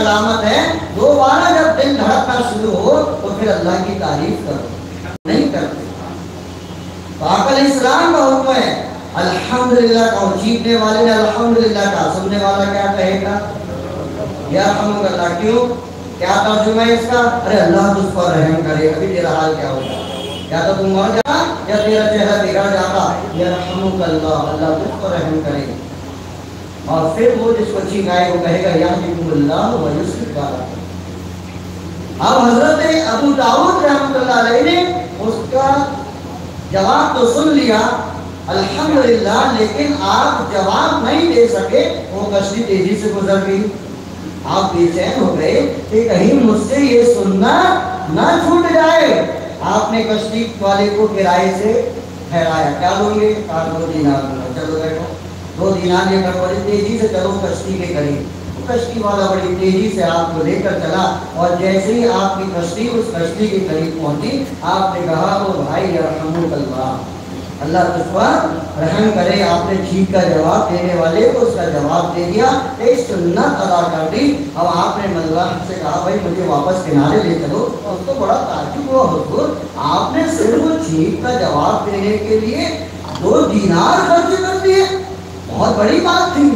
सलामत है। दोबारा जब दिल धड़कना शुरू हो तो फिर अल्लाह की तारीफ करो, नहीं करते। इस्लाम का हुक्म है अल्हम्दुलिल्लाह का, जीतने वाले ने अल्हम्दुलिल्लाह का, सुनने वाला क्या कहेगा? या अल्हम्दुलिल्लाह। क्यों? क्या तर्जुमा है इसका? अरे अल्लाह तुझ पर रहम करे, अभी तेरा हाल क्या होगा, या तो तुम मर जा या तेरा चेहरा बिगड़ जाता। या अल्हम्दुलिल्लाह, अल्लाह तुझ पर रहम करे। और फिर वो जिसको चिंगाए वो कहेगा यहदिकुल्लाह व युस्लिक। अब हजरत अबू दाऊद रहमतुल्लाह अलैहि ने उसका जवाब तो सुन लिया अल्हम्दुलिल्लाह, लेकिन आप जवाब नहीं दे सके। वो कश्ती तेजी से गुजर गई, आप बेचैन हो गए कि कहीं मुझसे ये सुनना ना छूट जाए। आपने कश्ती वाले को किराए से ठहराया, क्या लोगे? चलो बैठो, 2 दिनार लेकर बड़ी तेजी से चलो कश्ती के करीब। तो कश्ती वाला बड़ी तेजी से आपको लेकर चला और जैसे ही आपकी कश्ती उस कश्ती के करीब पहुंची, आपने कहा ओ भाई रहमतुल्लाह, अल्लाह तुझ पर रहम करे। आपने ठीक का जवाब देने वाले को उसका जवाब दे दिया, एक सुन्नत अदा कर दी। अब आपने मल्लाह से कहा भाई मुझे वापस किनारे ले चलो, और उसको बड़ा ताजुब हुआ हुजूर, आपने सिर्फ ठीक का जवाब देने के लिए 2 दिनार खर्च कर दिए, बहुत बड़ी बात थी।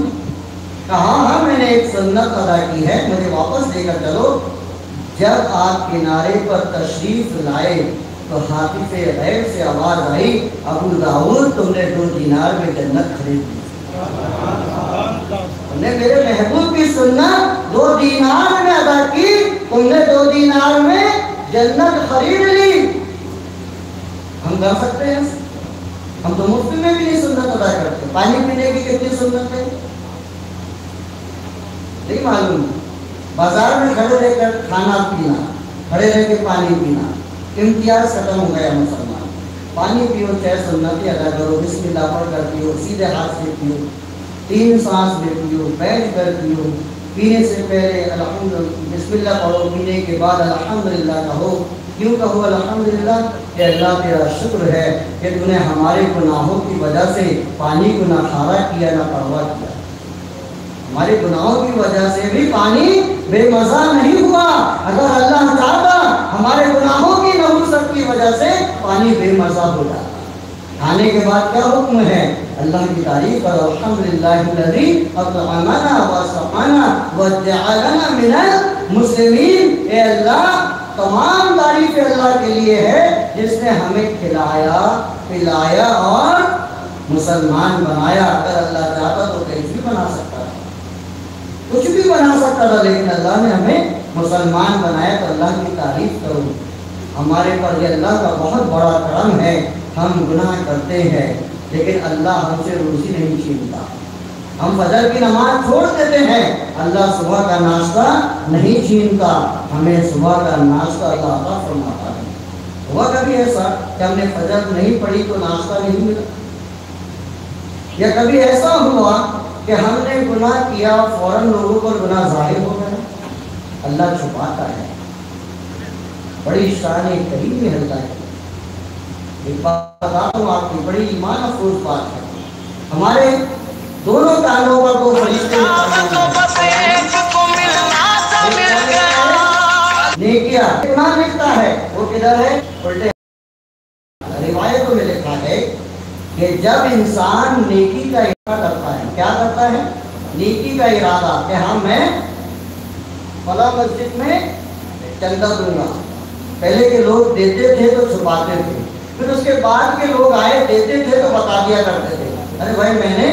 कहा हाँ मैंने एक सुन्नत अदा की है, मुझे वापस लेकर चलो। जब आप किनारे पर तशरीफ लाए तो हाथी से गैर से आवाज आई अबू दाऊद तुमने 2 दिनार में जन्नत खरीद ली, तुमने मेरे महबूब की सुन्नत 2 दिनार में अदा की, तुमने 2 दिनार में जन्नत खरीद ली। हम कर सकते हैं, हम तो मुफ्त में भी नहीं सुन्नत अदा करते। पानी पीने की कितनी सुन्नत है नहीं मालूम, बाजार में खड़े रहकर खाना पीना, खड़े रह के पानी पीना, इम्तियाज खत्म हो गया। मुसलमान पानी पियो, चाहे सुन्नत अदा करो, बिस्मिल्लाह पढ़कर पियो, सीधे हाथ से पियो, 3 सांस में पियो, बैठ कर पियो, पीने से पहले अल्हम्दुलिल्लाह बिस्मिल्लाह पढ़ो, पीने के बाद अल्हम्दुलिल्लाह कहो। क्यों कहो अल्हम्दुलिल्लाह? अल्लाह तेरा शुक्र है कि तूने हमारे गुनाहों की वजह से पानी को ना खारा किया ना कड़वा किया, हमारे गुनाहों की वजह से भी पानी बेमजा नहीं हुआ। अगर अल्लाह चाहता हमारे गुनाहों की नफरत की वजह से पानी बेमजा हो जाता। खाने के बाद क्या हुक्म है? अल्लाह की तारीफ और अल्हम्दुलिल्लाहिल्लज़ी अतअमना व सक़ाना व जअलना मिनल मुस्लिमीन। ए अल्लाह, तमाम तारीफ अल्लाह के लिए है जिसने हमें खिलाया पिलाया और मुसलमान बनाया। अगर अल्लाह चाहता तो कैसे भी बना सकता, कुछ भी बना सकता था, लेकिन अल्लाह ने हमें मुसलमान बनाया तो अल्लाह की तारीफ करो। हमारे पर यह अल्लाह का बहुत बड़ा करम है, हम गुनाह करते हैं लेकिन अल्लाह हमसे रोज़ी नहीं छीनता। हम फजर की नमाज छोड़ देते हैं, अल्लाह सुबह का नाश्ता नहीं छीनता, हमें सुबह का नाश्ता अल्लाह अता फरमाता है। हुआ कभी ऐसा कि हमने फजर नहीं पढ़ी तो नाश्ता नहीं मिला, या कभी ऐसा हुआ कि हमने गुनाह किया फौरन लोगों पर गुनाह जाहिर हो गया? अल्लाह छुपाता है, बड़ी शान करीम में अल्लाह है। एक बात बता दूँ आपकी, बड़ी ईमान अफरोज बात है, हमारे दोनों कानों पर दो फरिश्ते नेकिया ईमान लिखता है, वो किधर है? उल्टे। रिवायतों में लिखा है कि जब इंसान नेकी का करता है, क्या करता है? नेकी का इरादा कि हाँ मैं फला मस्जिद में चंदा दूंगा। पहले के लोग देते थे तो छुपाते थे, फिर उसके बाद के लोग आए, देते थे तो बता दिया करते थे, अरे भाई मैंने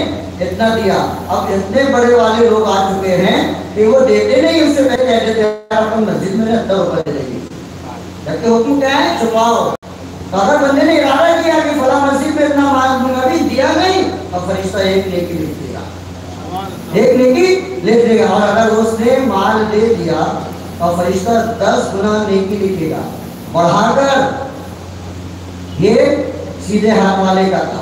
इतना दिया। अब इतने बड़े वाले लोग आ चुके हैं कि वो देते नहीं, उससे पहले कहते थे आप मस्जिद में 10 रुपये देंगे, जबकि हुक्म क्या है? छुपाओ। अगर बंदे ने इरादा किया कि फला मस्जिद में इतना माल दूंगा, भी दिया नहीं, फरिश्ता एक नेकी लिख देगा, एक नेकी लिख देगा। और अगर उसने माल दे दिया और फरिश्ता 10 गुना नेकी लिखेगा बढ़ाकर। ये सीधे हाथ वाले का था।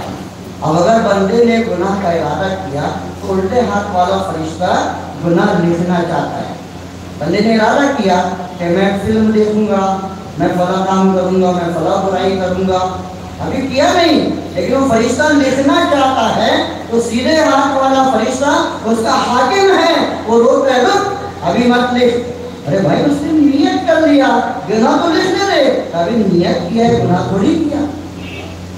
अब अगर बंदे ने गुनाह का इरादा किया तो उल्टे हाथ वाला फरिश्ता गुनाह लिखना चाहता है। बंदे ने इरादा किया कि मैं फिल्म देखूंगा, मैं फला काम करूंगा, मैं फला बुराई करूंगा, अभी किया नहीं, लेकिन वो फरिश्ता लिखना चाहता है तो सीधे हाथ वाला फरिश्ता उसका हाकिम है, वो रोक अभी मत लिख। अरे भाई उसने नियत कर लिया, गुनाह तो लिखने दे। अभी नियत किया है, गुनाह थोड़ी किया।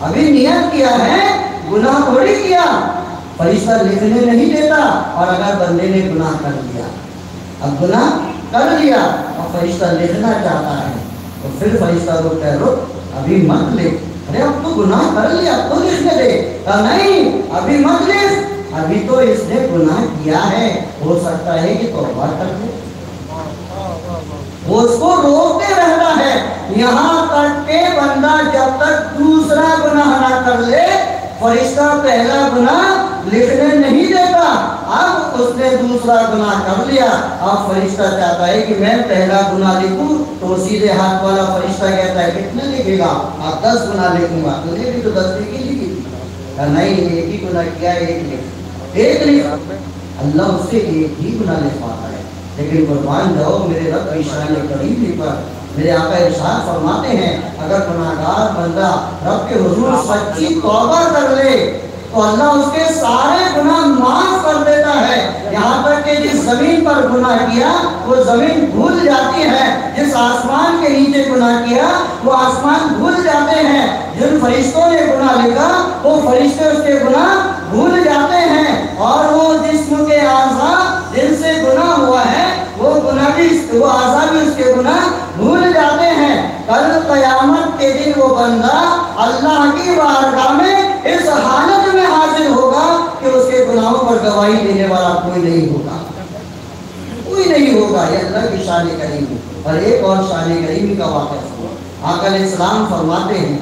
अभी नियत किया है, गुनाह थोड़ी किया। फरिश्ता लिखने नहीं देता। और अगर बंदे ने गुनाह कर लिया, अब गुनाह कर लिया और फरिश्ता लिखना चाहता है तो फिर फरिश्ता को कह लो अभी मत लिख। अरे अब तो गुनाह कर लिया तो लिखने दे। नहीं अभी मत लिख, अभी तो इसने गुनाह किया है, हो सकता है कि तौबा कर ले। वो उसको रोकते रहता है यहाँ तक के बंदा जब तक दूसरा गुनाह ना कर ले फरिश्ता पहला गुनाह लिखने नहीं देता। अब उसने दूसरा गुनाह कर लिया, अब फरिश्ता चाहता है कि मैं पहला गुनाह लिखूं, तो सीधे हाथ वाला फरिश्ता कहता है कितने लिखेगा, आप 10 गुनाह लिखूंगा। तुझे भी तो 10 लिखी, नहीं एक ही गुनाह किया, एक लिख। अल्लाह उससे एक ही गुनाह लिख पाता है। लेकिन कुर्बान जाओ मेरे रब की शान करीम पर, मेरे आका इरशाद फरमाते हैं अगर गुनाहगार बंदा रब के हुजूर सच्ची तौबा कर ले तो अल्लाह उसके सारे गुनाह माफ कर देता है। यहाँ तक कि जिस जमीन पर गुनाह किया वो जमीन भूल जाती है, जिस आसमान के नीचे गुनाह किया वो आसमान भूल जाते हैं, जिन फरिश्तों ने गुनाह लिखा वो फरिश्ते उसके गुनाह भूल जाते हैं, और वो जिस्म के आज़ा जिनसे गुनाह हुआ है वो आज़ा भी उसके गुनाह भूल जाते हैं। कल क़यामत के दिन वो बंदा अल्लाह की बारगाह में इस हालत में हाजिर होगा कि उसके गुनाहों पर गवाही देने वाला कोई नहीं होगा, कोई नहीं होगा। ये अल्लाह की शान करीमी। और एक और शान करीमी का वाक़या हुआ, आका अलैहिस्सलाम फरमाते हैं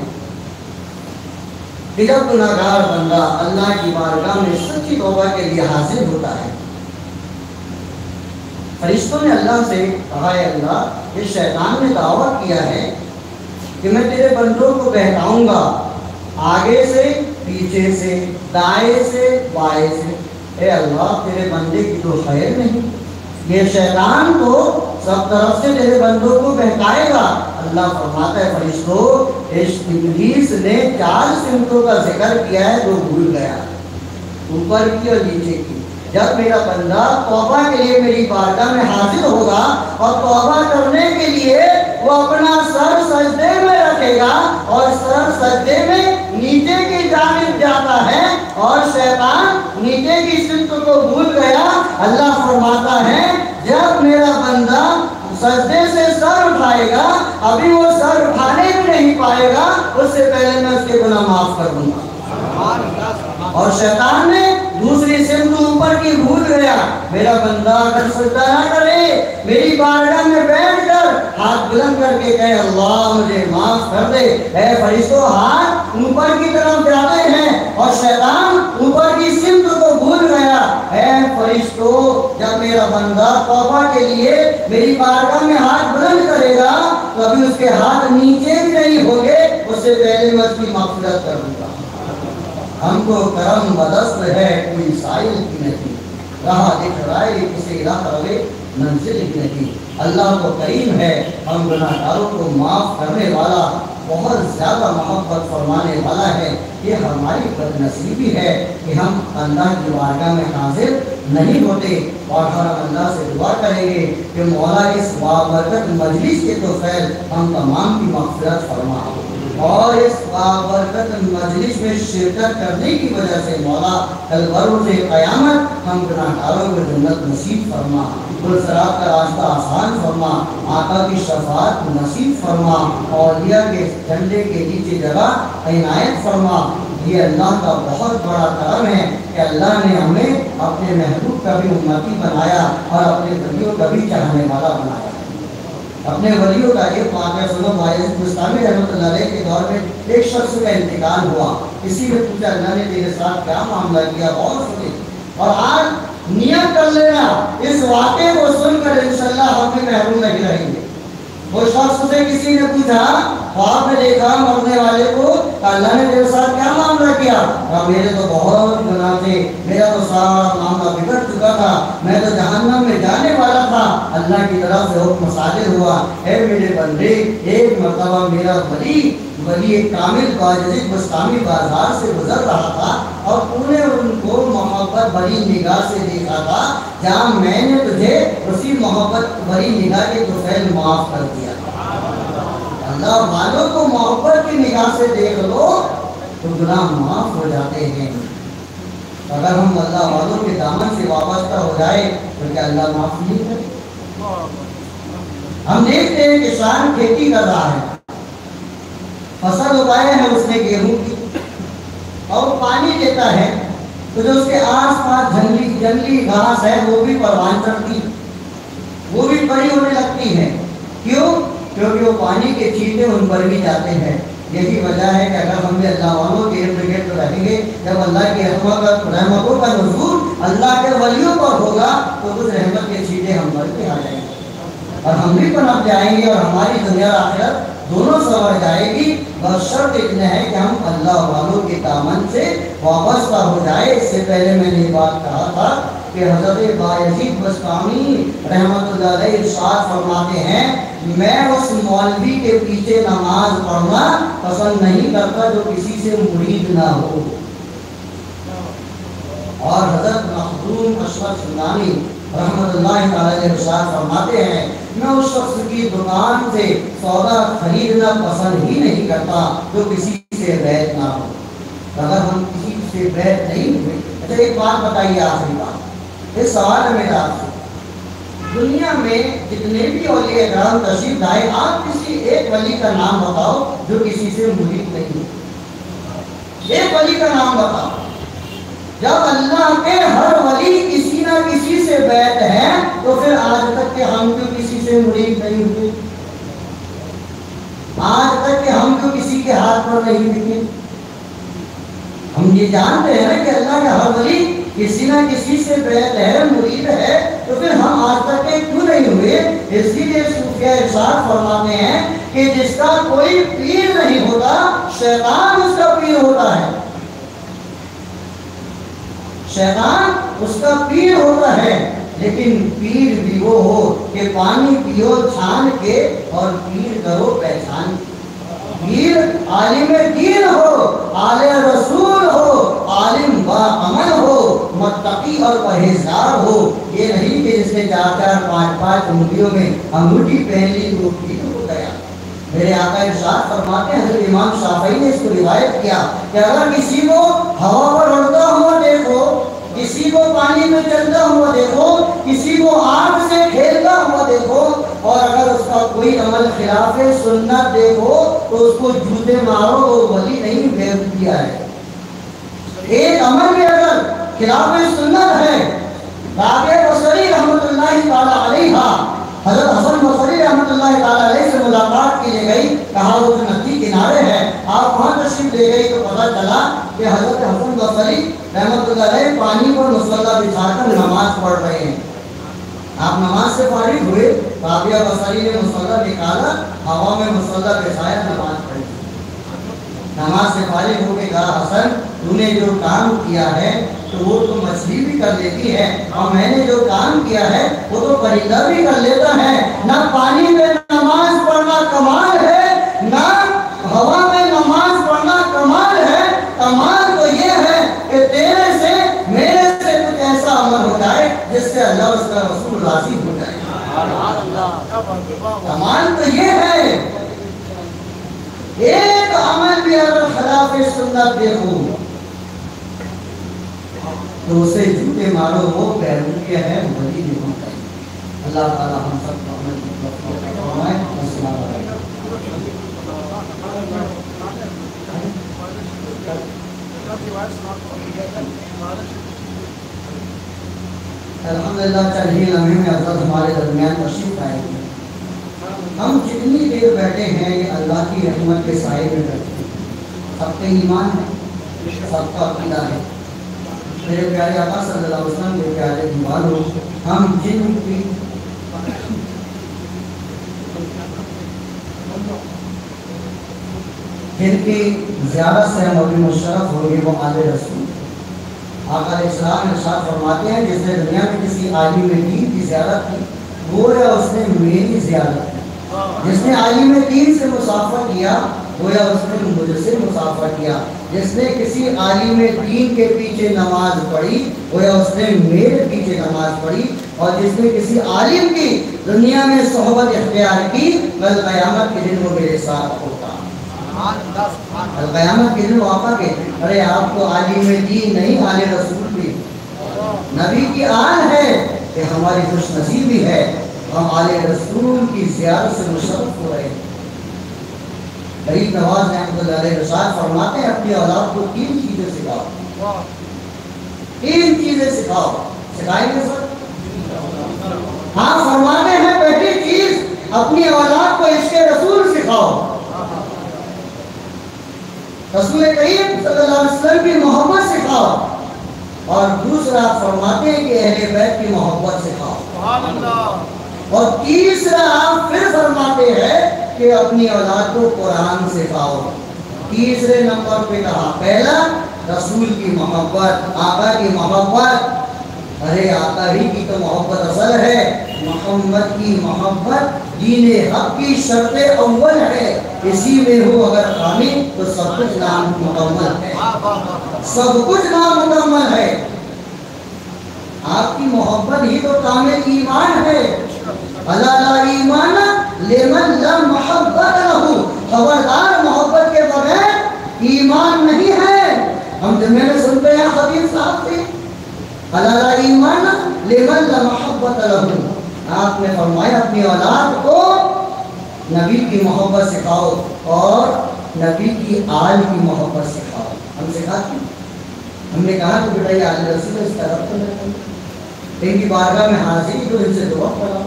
कि जब गुनाहगार बंदा अल्लाह की बारगाह में सच्ची तौबा के लिए हाजिर होता है, फरिश्तों ने अल्लाह से कहा अल्लाह ये शैतान ने दावा किया है कि मैं तेरे बंदों को बहकाऊंगा, आगे से पीछे से दाएं से बाएं से। ए अल्लाह तेरे बंदे की तो खैर नहीं, ये शैतान तो सब तरफ से तेरे बंदों को बहकाएगा। अल्लाह फरमाता है फरिश्तों इब्लीस ने 4 सिमतों का जिक्र किया है जो भूल गया, ऊपर की और नीचे की। जब मेरा बंदा तौबा के लिए मेरी बारगाह में हाजिर होगा और तौबा करने के लिए वो अपना सर सजदे में रखेगा और सर सजदे में नीचे की जानिब जाता है और शैतान नीचे की सिमत को भूल गया, अल्लाह फरमाता है जब मेरा बंदा सजदे से सर उठाएगा, अभी वो सर उठाने भी नहीं पाएगा, उससे पहले मैं उसके गुनाह माफ कर दूंगा। और शैतान ने दूसरी सिमत ऊपर की भूल गया, मेरा बंदा अगर सजदा ना करे मेरी बारगाह में बैठकर हाथ बुलंद करके कहे अल्लाह मुझे माफ कर दे। ऐ फरिश्तों हाथ ऊपर की तरफ जाते हैं और शैतान ऊपर की सिमत को भूल गया। ऐ फरिश्तों जब मेरा बंदा तौबा के लिए मेरी बारगाह में हाथ बुलंद करेगा तो अभी उसके हाथ नीचे भी नहीं होंगे, उससे पहले मैं उसकी माफिरत कर दूंगा। हमको करम बदस्त है कोई साइल की नहीं, राह दिख राय किसी राहे मंजिल की नहीं। अल्लाह को करीम है, हम गुनाहगारों को माफ़ करने वाला बहुत ज़्यादा मोहब्बत फरमाने वाला है। ये हमारी बदनसीबी है कि हम अल्लाह की बारगाह में हाजिर नहीं होते। और हम अल्लाह से दुआ करेंगे कि मौला इस बाबरकत मजलिस के तो फैल हम तमाम की मग़फ़िरत फरमा और इस बाबरकत मजलिस में शिरकत करने की वजह से मौला कल बरोज़े क़यामत हम गुनाहगारों को जन्नत नसीब फरमा, सरात का रास्ता आसान फरमा, आका की शफाअत नसीब फरमा, औलिया के झंडे के नीचे जगह इनायत फरमा। ये अल्लाह का बहुत बड़ा करम है कि अल्लाह ने हमें अपने महबूब का भी उम्मती बनाया और अपने नबियों का भी चाहने वाला बनाया। अपने वलियों का एक वाक़या सुनो। मुस्तामी रहमतुल्लाह अलैह के दौर में एक शख्स का इंतकाल हुआ, किसी ने पूछा अल्लाह ने तेरे साथ क्या मामला किया, और सुने और आज नियत कर लेना इस वाक़े को सुनकर इंशाअल्लाह हम भी महरूम नहीं रहेंगे। वो शख्स से किसी ने पूछा ख्वाब में देखा मरने वाले को अल्लाह ने मेरे साथ क्या मामला किया? मेरे तो बहुत गुनाह थे, मेरा तो सारा मामला बिगड़ चुका था, मैं तो जहन्नम में जाने वाला था। अल्लाह की तरफ से हुक्म साजिद हुआ, ऐ मेरे बंदे एक मरतबा मेरा वली कामिल बाजिद मुस्तामी बाजार से गुजर रहा था और तूने उनको मोहब्बत भरी निगाह से देखा था, जहाँ मैंने तुझे उसी मोहब्बत भरी निगाह के गुस्सेल माफ़ कर दिया। अल्लाह वालों को मोहब्बत की निगाह से देख लो तो गुनाह माफ़ हो जाते हैं। अगर हम अल्लाह वालों के दामन से वाबस्ता हो जाए तो क्या अल्लाह माफ़ नहीं करे? हम देखते हैं कि शान खेती कर रहा है, फसल उगाए हैं उसने गेहूं की, और पानी देता है तो जो उसके आसपास जंगली घास है वो भी परवान चढ़ती, वो भी बड़ी होने लगती है। क्यों? क्योंकि वो पानी के छींटे उन पर भी जाते हैं। यही वजह है कि अगर हम भी अल्लाह वालों के इर्द गिर्द रहेंगे, जब अल्लाह की रहमतों का नुज़ूल अल्लाह के वलियों पर होगा तो उस रहमत के छींटे हम पर भी आ जाएंगे और हम भी पनप जाएंगे और हमारी दुनिया आखिरत दोनों सवर जाएगी। बस शर्त इतना है कि हम अल्लाह वालों के दामन से वाबस्ता हो जाए। इससे पहले मैंने ये बात कहा था कि हज़रत बायज़ीद बस्तामी रहमतुल्लाह अलैह इरशाद फरमाते हैं, मैं उस मौलवी के पीछे नमाज पढ़ना पसंद नहीं करता जो किसी से मुरीद ना हो। और हज़रत मखदूम अशरफ सुनानी रहमतुल्लाह अलैह इरशाद फरमाते हैं, मैं उस शख्स की दुकान से सौदा खरीदना पसंद ही नहीं करता जो किसी से बैत ना हो। अगर हम किसी से बैत नहीं हुए, अच्छा एक बात बताइए, आखिरी बात, ये सवाल है मेरा आपसे, दुनिया में जितने भी औलिया इकराम तशरीफ लाए, आप किसी एक वली का नाम बताओ जो किसी से मुरीद नहीं हो। एक वली का नाम बताओ। जब अल्लाह के हर वली किसी ना किसी से बैत है तो फिर आज तक के हम क्यों किसी से मुरीद नहीं हुए? आज तक के हम क्यों किसी के हाथ पर नहीं दिखे? हम ये जानते हैं कि अल्लाह का हर वली किसी ना किसी से बैत है, मुरीद है, तो फिर हम आज तक के क्यों नहीं हुए? इसीलिए सूफिया इरशाद फरमाते हैं कि जिसका कोई पीर नहीं होता शैतान उसका पीर होता है, शैतान उसका पीर होता है। लेकिन पीर भी वो हो कि पानी पियो छान के और पीर करो पहचान। पीर आलिम दीन हो, आले रसूल हो, आलिम बा अमल हो, मुत्तकी और परहेज़गार हो। ये नहीं कि जिसने 4-4, 5-5 अंगुलियों में अंगूठी पहन ली वो पीर हो गया। मेरे आका इरशाद फरमाते हैं, इमाम शाफई ने इसको रिवायत किया कि अगर किसी को हवा पर उड़ता हुआ देखो, किसी को पानी में चलता हुआ देखो, किसी को आग से खेलता हुआ देखो, और अगर उसका कोई अमल खिलाफ सुन्नत देखो तो उसको जूते मारो, वो वली नहीं बेवकूफिया है। एक अमल में अगर खिलाफ सुन्नत है, राबी बसरी रहमतुल्लाहि तआला अलैहा हज़रत हसन बसरी रहमतुल्लाहि तआला अलैह से मुलाकात के लिए गई, कहा वो तो नदी किनारे है, आप वहाँ तशरीफ ले गई तो पता चला कि हज़रत हसन बसरी रहमतुल्लाहि अलैह पानी पर मुसल्ला बिछाकर नमाज पढ़ रहे हैं। आप नमाज से फारिग हुए, राबिया बसरी ने मुसल्ला निकाला, हवा में मुसल्ला बिछाया, नमाज पढ़ी। नमाज से फारिग होकर कहा, हसन तूने जो काम किया है तो वो तो मछली भी कर लेती है और मैंने जो काम किया है वो तो परिंदा भी कर लेता है। ना पानी में नमाज पढ़ना कमाल है, ना हवा में नमाज पढ़ना कमाल है। कमाल तो ये है कि तेरे से मेरे से कुछ ऐसा अमल हो जाए जिससे अल्लाह उसका रसूल राजी हो जाए। कमाल तो ये है। एक अमल भी अगर खिलाफ सुन्नत देखो तो उसे जूते मारो, वो पैरूरिया है, वली नहीं होता। अल्लाह ताला हम सब को अपने मुस्तफा का फरमाए। अस्सलाम वालेकुम। अल्हम्दुलिल्लाह चलिए लम्हे में अज़ाद हमारे दरमियान तशरीफ़ लाए हैं। हम जितनी देर बैठे हैं अल्लाह की रहमत के साए में बैठे हैं। सबके ईमान है, सबका अकीदा है। मेरे प्यारे आका सल्लल्लाहु अलैहि वसल्लम के प्यारे दीवानों, हम जिन जिनकी ज़्यादा से मौलवी मुशर्रफ होंगे वो आले रसूल। आका अलैहिस्सलाम इरशाद फरमाते हैं जिसने दुनिया में किसी आलिम दीन की ज़ियारत की वो या उसने मेरी ज़ियारत की, जिसने आलिम दीन से मुसाफा किया वो या उसने मुझसे मुसाफा किया, जिसने किसी आलिम दीन के पीछे नमाज पढ़ी वो या उसने मेरे पीछे नमाज पढ़ी, और जिसने किसी आलिम की दुनिया में सोहबत इख्तियार की कल क़यामत के दिन वो मेरे साथ होगा। क़यामत के दिन वापा के अरे आपको आलिम दीन नहीं आले रसूल भी नबी की आन है कि हमारी खुशनसीबी है हम आले रसूल की ज़ियारत से मुशर्रफ हो रहे हैं। गरीब नवाज रहमतुल्लाह अलैह इरशाद फरमाते हैं अपनी औलाद को तीन चीज़ें सिखाओ, तीन चीज़ें सिखाओ। सिखाएंगे सर? हाँ, फरमाते हैं पहली चीज़ अपनी औलाद को इश्क़ रसूल सिखाओ। रसूल करीम सल्लल्लाहु अलैहि वसल्लम की मोहब्बत सिखाओ, और दूसरा फरमाते हैं कि अहले बैत की मोहब्बत सिखाओ। सुभान अल्लाह। और तीसरा आप फिर फरमाते हैं कि अपनी औलाद को कुरान सिखाओ। तीसरे नंबर पे कहा पहला रसूल की मोहब्बत, आका की मोहब्बत। अरे आका ही की तो मोहब्बत असल है, मोहम्मद की मोहब्बत दीने हक की शर्ते अव्वल है, इसी में हो अगर खामी तो सब कुछ नाम मुकम्मल है, सब कुछ नाम मुकम्मल है। आपकी मोहब्बत ही तो कामिल ईमान है। अला ला ईमान लिमन ला मोहब्बत लहू, खबरदार मोहब्बत के बगैर ईमान नहीं है। हम जुम्मे में सुनते हैं खतीब साहब से अला ला ईमान लिमन ला मोहब्बत लहू। आपने फरमाया अपनी औलाद को नबी की मोहब्बत सिखाओ और नबी की आल की मोहब्बत सिखाओ। हम सिखाते हैं, हमने कहा कि बेटा ये आले रसूल इस तरफ तो नहीं, इनकी बारगाह में हाजिर तो इनसे दुआ पड़ा,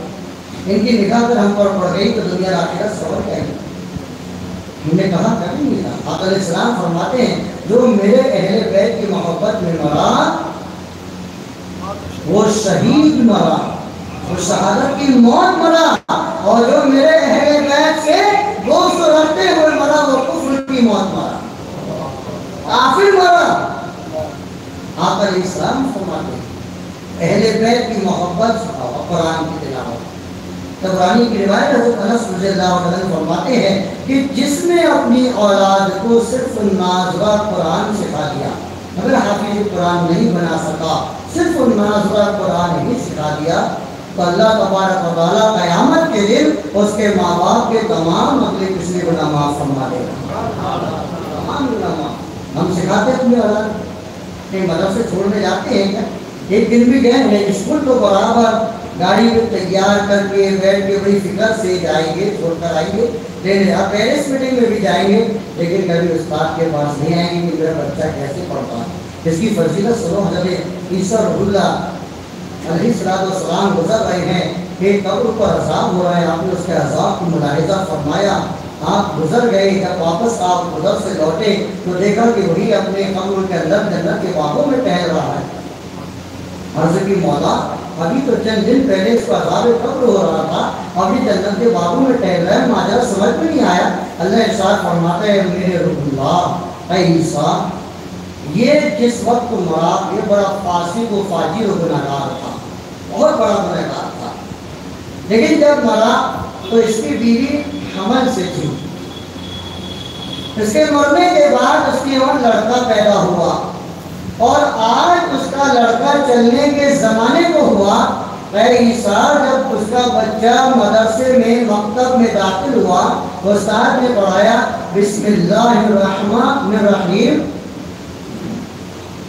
इनकी निगाह पर हम पर पड़ गई तो दुनिया आखिरत सवर जाएगी। हमने कहा कभी नहीं था। आका अलैहिस्सलाम फरमाते हैं जो मेरे अहले बैत की मोहब्बत में मरा वो शहीद मरा, शहादत की मौत मरा, और जो मेरे अहले बैत से वो सुरते हुए मरा वो कुफ्र की मौत मरा, काफिर मरा। आप अलैहिस्सलाम फरमाते हैं अहले बैत की मोहब्बत सिखाओ, कुरान की तिलावत। तबरानी की रिवायत है हज़रत अनस रज़ियल्लाहु अन्हु फरमाते हैं कि जिसने अपनी औलाद को सिर्फ नमाज़ और कुरान सिखा दिया मगर हाफिज़ कुरान नहीं बना सका, सिर्फ नमाज़ और कुरान ही सिखा दिया तो अल्लाह तबारक व तआला क़यामत के दिन उसके माँ बाप के तमाम अपने पिछले गुना माफ़ फरमा देगा। तमाम गुना माफ़। हम सिखाते अपने औलाद मदरसे छोड़ने जाते हैं क्या? एक दिन भी गए हैं स्कूल तो बराबर गाड़ी को तैयार करके बैठ के बड़ी फिक्र से जाएंगे, छोड़कर आएंगे, पेरेंट्स मीटिंग में भी जाएंगे, लेकिन कभी उस्ताद के पास नहीं आएंगे कि मेरा बच्चा कैसे पढ़ता है। इसकी फजीलत सुनो, हज़रत ईसा अलैहिस्सलाम गुजर रहे हैं, एक कब्र पर अज़ाब हो रहा है, आपने उसके अज़ाब को मुलाहिज़ा फरमाया। आप गुजर गए, जब वापस आप गुजर से लौटे तो देखा कि वही अपने कब्र के अंदर जन्नत के बागों में टहल रहा है। अर्ज़ की मौला अभी तो चंद दिन पहले इसको अज़ाब कब्र हो रहा था, अभी जन्नत के बागों में टहल रहा है, माजरा समझ में नहीं आया। अल्लाह इरशाद फरमाता है मेरे रुहुल्लाह ऐ ईसा, ये जिस वक्त मरा ये बड़ा फासिक व फाजिर व गुनहगार था, बहुत बड़ा गुनहगार था, लेकिन जब मरा तो इसकी बीवी हमल से थी। इसके मरने के बाद उसकी और लड़का पैदा हुआ, और आज उसका लड़का चलने के ज़माने को हुआ। ईसा जब उसका बच्चा मदरसे में मकतब में दाखिल हुआ उस्ताद ने पढ़ाया बिस्मिल्लाहिर्रहमानिर्रहीम,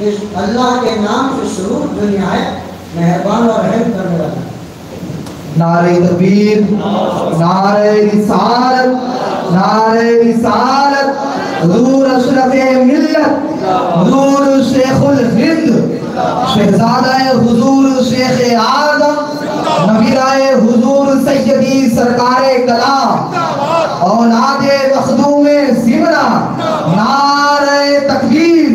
इस अल्लाह के नाम से शुरू जो निहायत मेहरबान और रहम करने वाला। नारे तकबीर, नारे रिसालत, नारे रिसालत, हुजूर अशरफ़े मिल्लत, हुजूर शेखुल हिंद, शहज़ादा-ए हुजूर शेख आज़म, नबीराए हुजूर सैयदी सरकारे कलाम, औलाद-ए मखदूम-ए सिमना। नारे तकबीर,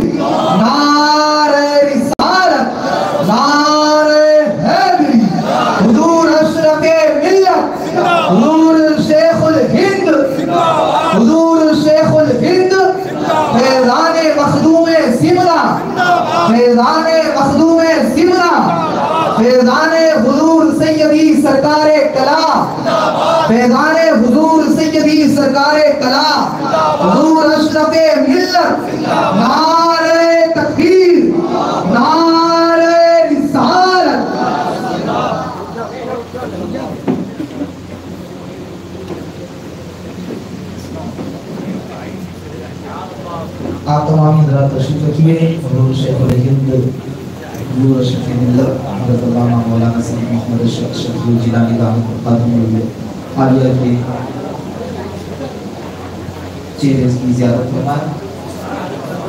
हुजूर शेखुल हिंद, हुजूर शेखुल हिंद, फैजाने मखदूमे सिमना, फैजाने हुजूर सैयदी सरकारे कला, फैजाने हुजूर सैयदी सरकारे कला, हुजूर अशरफे मिल्लत, नारे तकबीर, नारे रिसालत। आप तमाम तशरीफ रखिए। हुजूर शेखुल हिंद हुजूर अशरफे मिल्लत हज़रत अल्लामा मौलाना सैयद मोहम्मद अशरफ अशरफी जिलानी आलिया के चेहरे की ज़ियारत फरमाएं।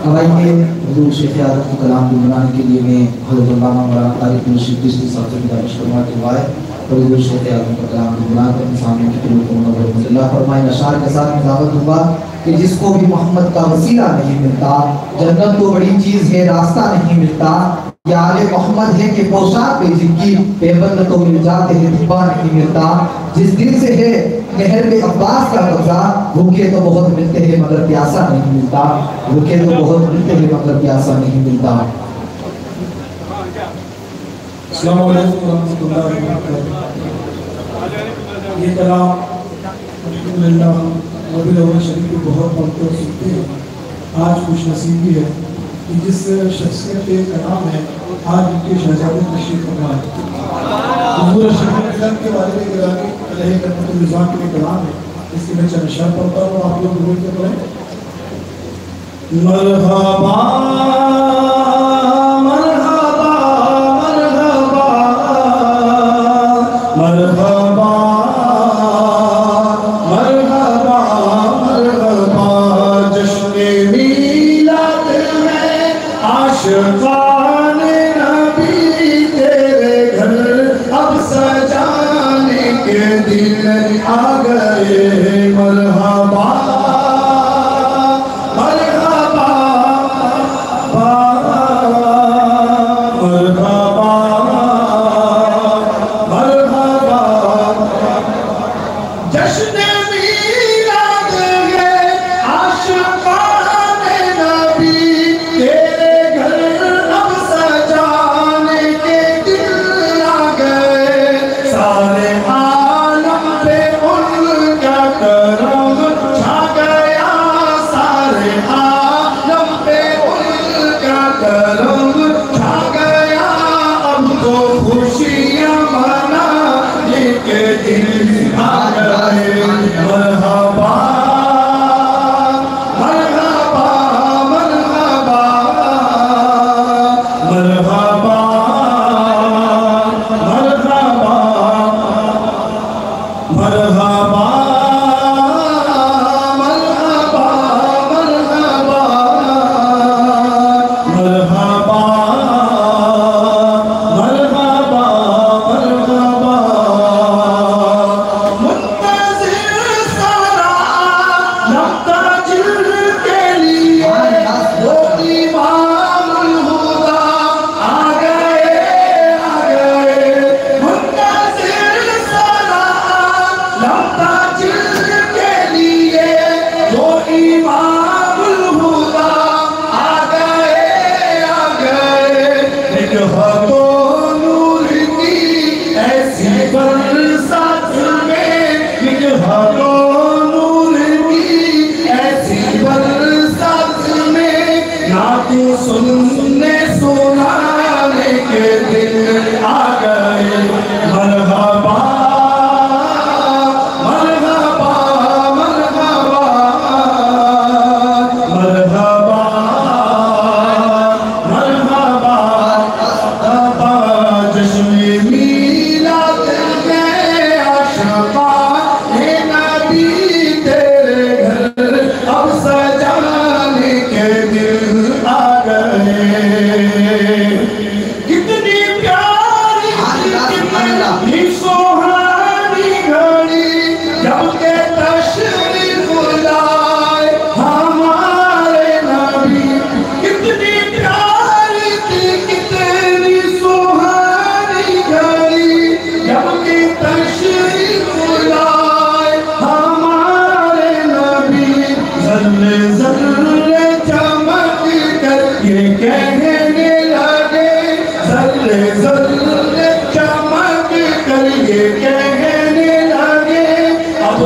अब आइए हुजूर शेख आज़म के कलाम गुनगुनाने के लिए मैं हज़रत अल्लामा मौलाना तारिक मुर्शीद चिश्ती साहब से गुज़ारिश करना चाहूँगा और हुजूर शेख आज़म का कलाम गुनगुनाते हुए सामने की तरफ मुनव्वर रहमतुल्लाह फरमाएं। अशआर के साथ मुजावत हुआ कि जिसको भी मोहम्मद का वसीला नहीं मिलता, जन्नत तो बड़ी चीज़ है रास्ता नहीं मिलता। या आले मोहम्मद है कि पोशाक पे जिनकी पैबंद तो मिल जाते हैं दिबा नहीं मिलता। जिस दिन से है नहर पे अब्बास का कब्जा, भूखे तो बहुत मिलते हैं मगर प्यासा नहीं मिलता, भूखे तो बहुत मिलते हैं मगर प्यासा नहीं मिलता। अस्सलामु अलैकुम रहमतुल्लाहि व बरकातहू। ये कलाम अल्हम्दुलिल्लाह नबी और शरीफ को बहुत पढ़ते और सुनते हैं। आज खुश नसीबी है कि जिस शख्सियत के कलाम है आज उनके शहजादे तशरीफ फरमाए। हुजूर अशरफ के वालिद गिरामी अलैहि रहमतुल्लाह के कलाम है, इसकी मैं चंद अशआर पढ़ता हूँ, आप लोग बोल के पढ़ें। मरहबा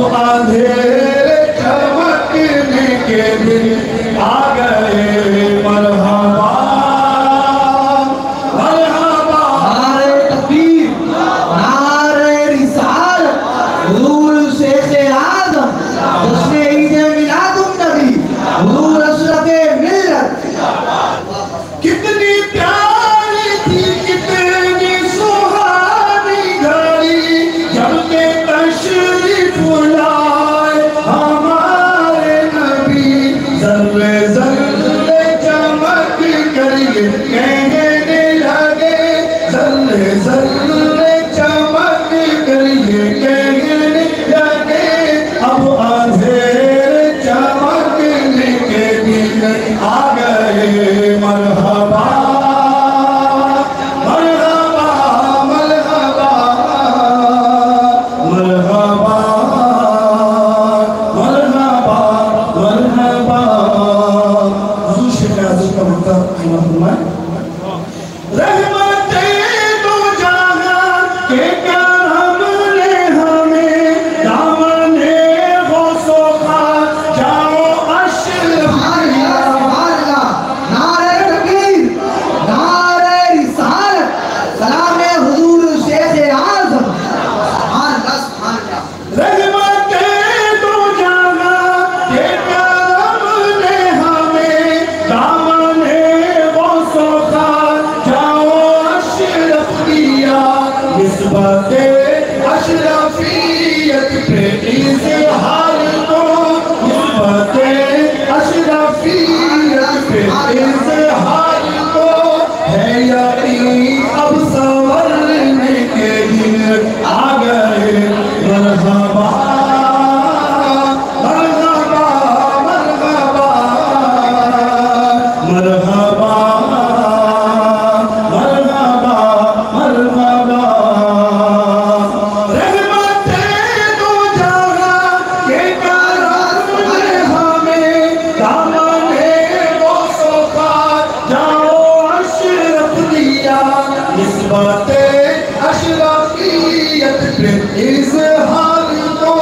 अब अंधेरे चमकने के दिन आ गए। मरहबा मरहबा नारे तकबीर नारे रिसालत हुजूर शेख आज़म जश्न ईद मिलाद उन नबी हुजूर अशरफ ए मिल्लत। कितनी प्यारी थी कितनी सुहानी घड़ी जब के तशरीफ लाए हमारे नबी जर्रे जर्रे चमक गए। कहने लगे जर्रे जर्रे चमक गए कहने लगे अब अंधेरे चमकने के दिन आ गए। मरहबा मरहबा मरहबा मरहबा मरहबा मरहबा। हुजूर शेख आज़म का मकतब मरहबा रहमते दो जहां के करम ने हमें दामने गौसो खा जाओ अशरफ। नारे तकबीर नारे रिसालत सलाम हुजूर शेख आज़म सुभान अल्लाह सुभान अल्लाह। रहमते दो जहां के करम ने हमें दामने गौसो खा जाओ अशरफ दिया। निस्बते अशरफियत पे इज़हार को निस्बते अशरफियत पे इज़हार को है यकीन अब संवरने के दिन आ गए। मरहबा मरहबा मरहबा मरहबा मरहबा मरहबा। रहमते दो जहां के करम ने हमें दामने गौसो खा जाओ अशरफ दिया। निस्बते अशरफियत पे इज़हार को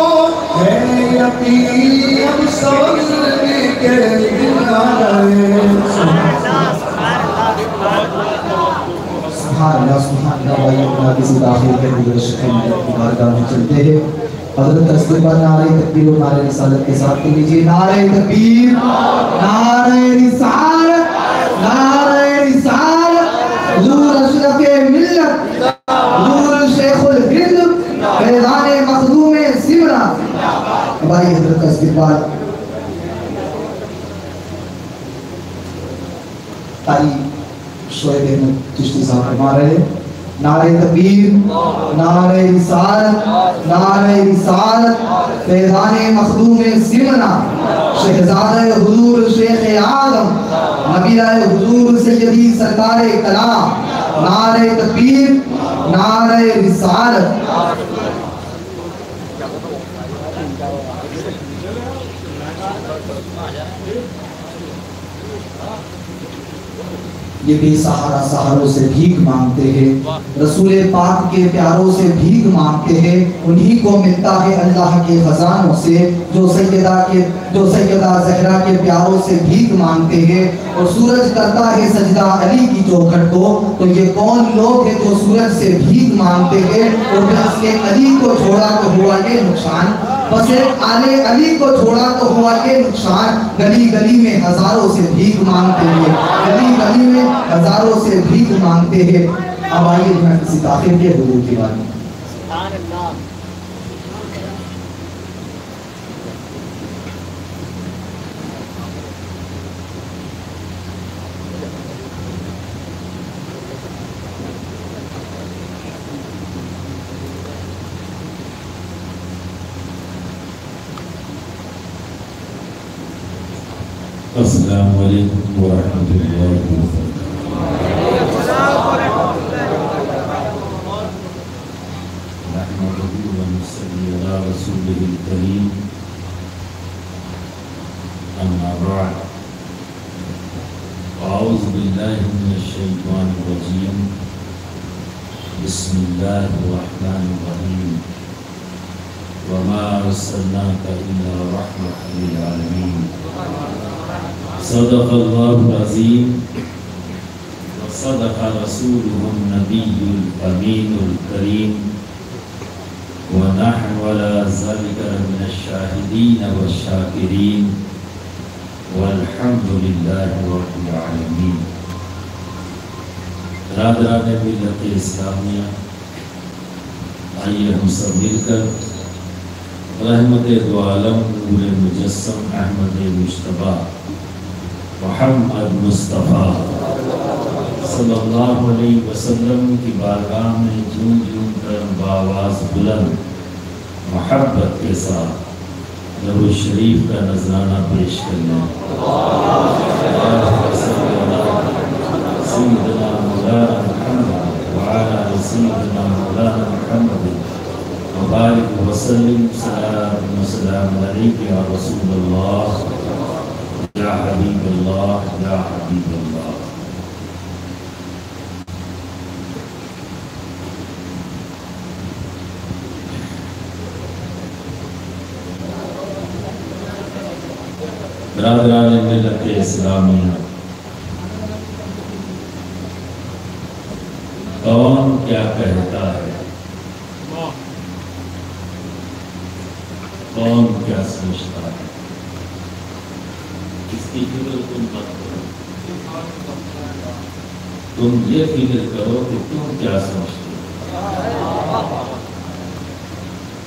है यकीन अब संवरने के दिन आ गए। सुभान अल्लाह सुभान अल्लाह। भाई अपना किसी दाखिल के लिए शुक्रिया की बारगाह में चलते हैं। हजरत तस्बीह पर नारे तकबीर और नारे रिसालत के साथ के लीजिए। नारे तकबीर नारे रिसालत नारे रिसालत हुजूर अशरफ ए मिल्लत हुजूर शेखुल हिंद फैज़ान ए मखदूम ए सिमना। भाई हजरत तस्बीह पर तारीफ चिश्ती साहब फरमा रहे नारे तकबीर नारे रिसालत नारे रिसालत फैज़ान मखदूम ए सिमना शहज़ाद हुजूर शेख आज़म नबीराए हुजूर सैयदी सरकार कलाम। नारे तकबीर नारे रिसालत। ये बेसहारा सहारों से भीख मांगते हैं, रसूल पाक के प्यारों से भीख मांगते हैं, उन्हीं को मिलता है अल्लाह के खजानों से। जो सैयदा जहरा के प्यारों से भीख मांगते हैं और सूरज करता है सजदा अली की चौखट को, तो ये कौन लोग हैं जो सूरज से भीख मांगते हैं और उसने अली को छोड़ा तो हुआ ये नुकसान। बस एक आले अली को छोड़ा तो हुआ ये नुकसान। गली गली में हजारों से भीख मांगते हैं, गली गली में हजारों से भीख मांगते हैं। अब आइए मैं किसी दाखिल के हुजूर की बात सुभान अल्लाह। अस्सलामु अलैकुम व रहमतुल्लाहि व बरकातहू। रहमतुल्लाहि व सल्लल्लाहु अला रसूलिल करीम अम्मा बाद। औज़ु बिल्लाहि मिनश शैतानिर रजीम बिस्मिल्लाहिर रहमानिर रहीम। इस्लामिया, आइए हम सब मिलकर रहमत दो आलम नूर मुजस्सम अहमद मुश्तबा मोहम्मद मुस्तफ़ा सल्लल्लाहु अलैहि वसल्लम की बारगाह में झूम झूम कर बावाज़ बुलंद मोहब्बत के साथ दरूद शरीफ का नजराना पेश करना सल्लल्लाहु अलैहि वबारक वसल्लम सलाम अलैहि या रसूलल्लाह या हबीबल्लाह या हबीबल्लाह। बिरादरान मिल्लत इस्लामिया, कौन क्या कहता है, कौन क्या सोचता है, इसकी फिक्र तुम मत करो। तुम ये फिक्र करो कि तुम क्या सोचते हो,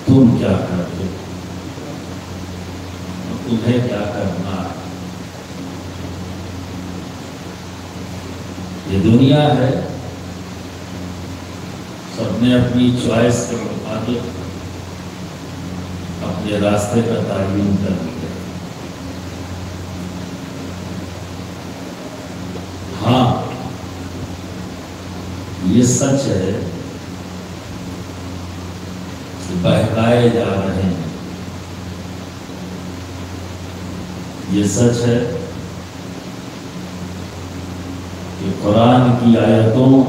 तुम क्या करते हो, तुम्हें क्या करना है। ये दुनिया है, सबने अपनी चॉइस के मुताबिक अपने रास्ते का तायीन कर लिया। हाँ, ये सच है कि बहकाए जा रहे हैं, ये सच है कि कुरान की आयतों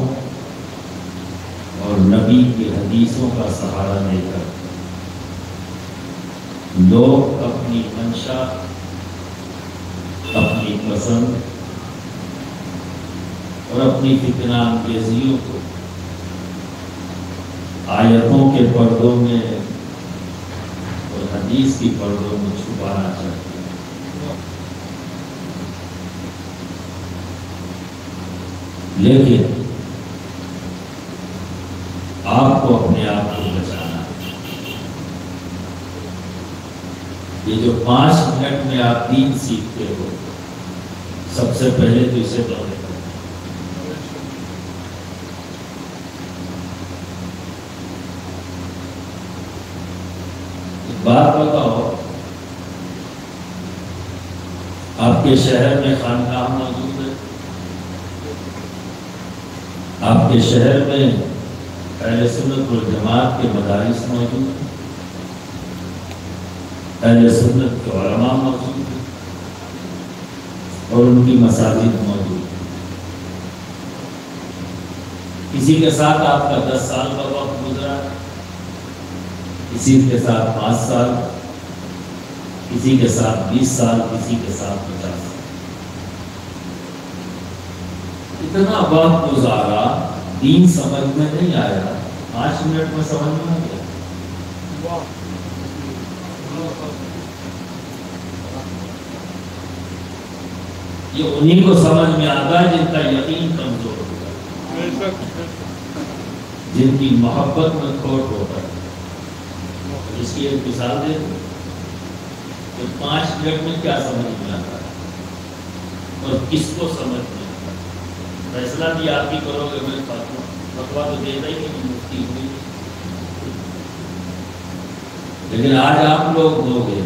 नबी की हदीसों का सहारा लेकर लोग अपनी मंशा, अपनी पसंद और अपनी फितना अंगेजियों को आयतों के पर्दों में और हदीस के पर्दों में छुपाना चाहिए। लेकिन आपको अपने आप को बचाना है। ये जो 5 मिनट में आप दीन सीखते हो, सबसे पहले तो इसे दौड़े। एक बात बताओ, आपके शहर में खानकाह मौजूद है, आपके शहर में अहले सुन्नत वल जमात के मदारिस मौजूद हैं, अहले सुन्नत के उलमा मौजूद हैं और उनकी मसाजिद मौजूद हैं। इसी के साथ आपका 10 साल का वक्त गुजरा, इसी के साथ 5 साल, इसी के साथ 20 साल, इसी के साथ 50 साल। इतना वक्त गुजारा, दीन समझ में नहीं आया, 5 मिनट में समझ में आ गया। ये उन्हीं को समझ में आता है जिनका यकीन कमजोर होता है, जिनकी मोहब्बत में खोट होता है। इसकी एक मिसाल दे दूं तो 5 मिनट में क्या समझ में आता है और किसको समझ में। फैसला भी आप ही करोगे, मैं फतवा तो देता ही नहीं, मुफ्ती हुई। लेकिन आज आप लोग दोगे,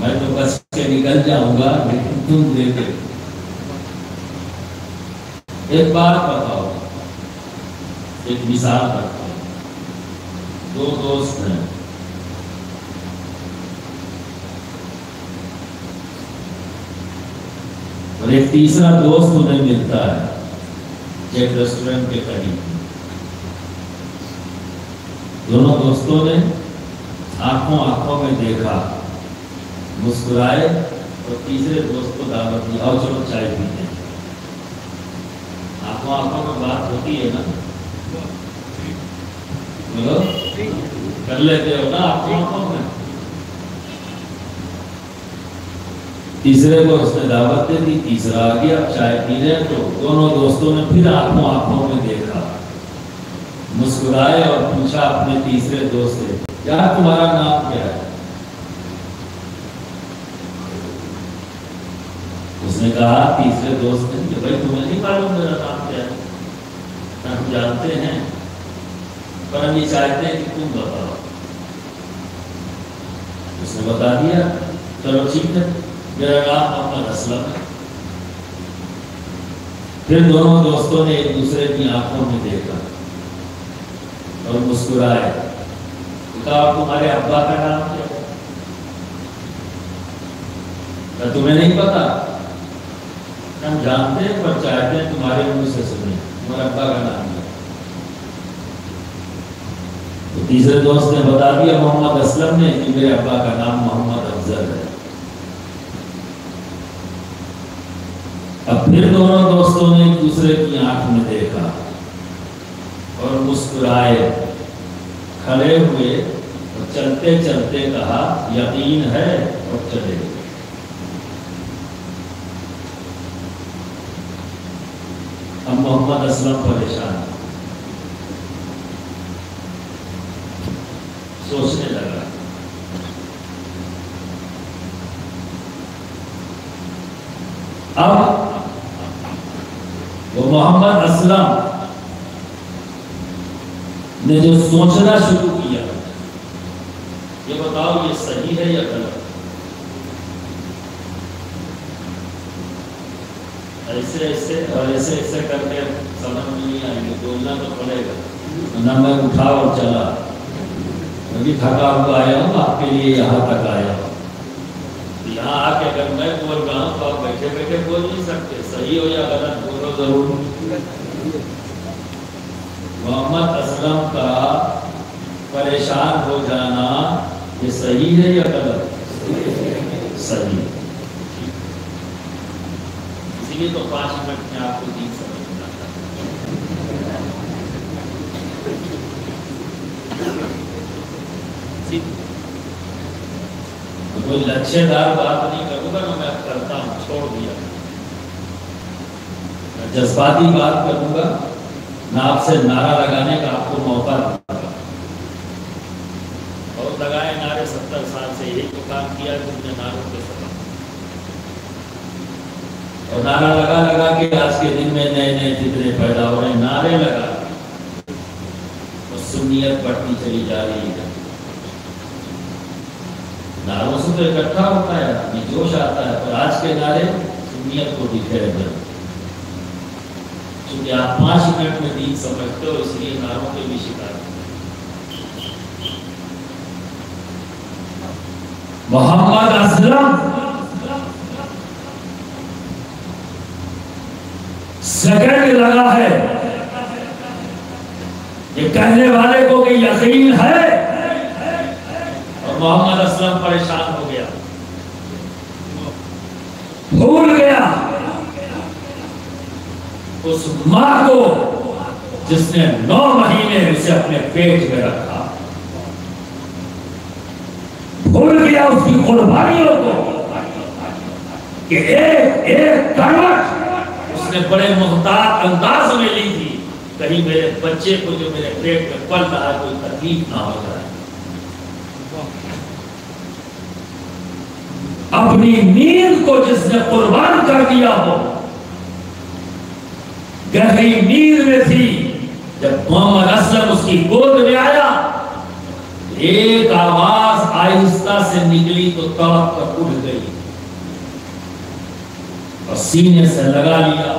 मैं तो बस के निकल जाऊंगा, लेकिन तुम देते। एक बात बताओ, एक मिसाल रखता हूँ। 2 दोस्त हैं, और एक तीसरा दोस्त उन्हें मिलता है एक रेस्टोरेंट के करीब। दोनों दोस्तों ने आंखों आंखों में देखा, मुस्कुराए और तीसरे दोस्त को दावत दी और चलो चाय पीते हैं। आंखों आंखों में बात होती है ना, बोलो कर लेते हो ना आंखों आंखों में। तीसरे को उसने दावत दे दी, तीसरा आ गया चाय पीने, तो दोनों दोस्तों ने फिर आंखों आंखों में देखा, मुस्कुराए और पूछा अपने तीसरे दोस्त से, यार तुम्हारा नाम क्या है? उसने कहा तीसरे दोस्त ने कि भाई तुम्हें नहीं मालूम मेरा नाम क्या है, हम जानते हैं पर हम ये चाहते हैं कि तुम बताओ। उसने बता दिया, चलो ठीक है मेरा नाम मोहम्मद असलम है। फिर दोनों दोस्तों ने एक दूसरे की आंखों में देखा और मुस्कुराए, कहा तुम्हारे अब्बा का नाम क्या है? क्या तुम्हें नहीं पता? हम जानते हैं पर चाहते हैं तुम्हारे मुंह से सुने तुम्हारे अब्बा का नाम क्या है। तो तीसरे दोस्त ने बता दिया मोहम्मद असलम ने कि मेरे अब्बा का नाम मोहम्मद अफजल है। अब फिर दोनों दोस्तों ने एक दूसरे की आंख में देखा और मुस्कुराए, खड़े हुए और चलते चलते कहा यकीन है और चले। अब मोहम्मद असलम परेशान सोचने लगा, अब वो मोहम्मद असलम ने जो सोचना शुरू किया, ये बताओ ये सही है या गलत? ऐसे ऐसे और ऐसे ऐसे करके समझ में नहीं आएंगे, बोलना तो पड़ेगा ना। मैं उठा और चला, क्योंकि थका हुआ आया हूँ आपके लिए यहाँ तक आया हूँ, यहाँ आके अगर मैं बोल रहा हूँ तो आप बैठे बैठे बोल नहीं सकते, सही हो या गलत बोलो जरूर। मोहम्मद असलम का परेशान हो जाना ये सही है या गलत? सही। इसलिए तो 5 मिनट में आपको ठीक समझ में आता। कोई लच्छेदार बात नहीं करूंगा ना मैं, करता हूँ छोड़ दिया, जज्बाती बात करूंगा ना, आपसे नारा लगाने का आपको मौका मिलेगा। और लगाए नारे 70 साल से, यही तो काम किया तुमने नारों के साथ। और नारा लगा लगा के आज के दिन में नए नए चित्रे पैदा हो रहे, नारे लगा और सुनियत बढ़ती चली जा रही है। नारों से तो इकट्ठा होता है आदमी, जोश आता है, पर आज के नारे सुनियत को दिखे हैं। क्योंकि आप 5 मिनट में दीन समझते हो, इसलिए नारों के भी शिकार। मोहम्मद असलम सेकंड लगा है ये कहने वाले को कि यकीन है, और मोहम्मद असलम परेशान हो गया, भूल गया उस माँ को जिसने 9 महीने उसे अपने पेट में रखा, भूल गया उसकी कुर्बानियों को कि एक एक करवट उसने बड़े मुहतात अंदाज में ली थी, कहीं मेरे बच्चे को जो मेरे पेट में पल रहा है कोई तकलीफ ना हो जाए। अपनी नींद को जिसने कुर्बान कर दिया हो, गहरी नींद में थी जब मोहम्मद असलम उसकी गोद में आया, एक आवाज आहिस्ता से निकली तो तड़प कर उठ गई और सीने से लगा लिया।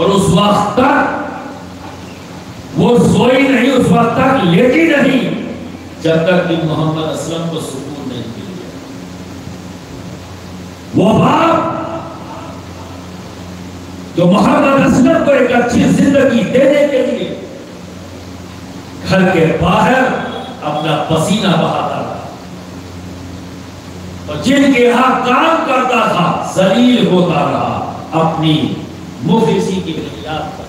और उस वक्त तक वो सोई नहीं, उस वक्त तक लेटी नहीं जब तक कि मोहम्मद असलम को सुकून नहीं मिल गया। वो बाप जो मोहम्मद असलम को एक अच्छी जिंदगी देने के लिए घर के बाहर अपना पसीना बहाता रहा और जिनके यहाँ काम करता था जलील होता रहा अपनी मुफलिसी की बुनियाद पर।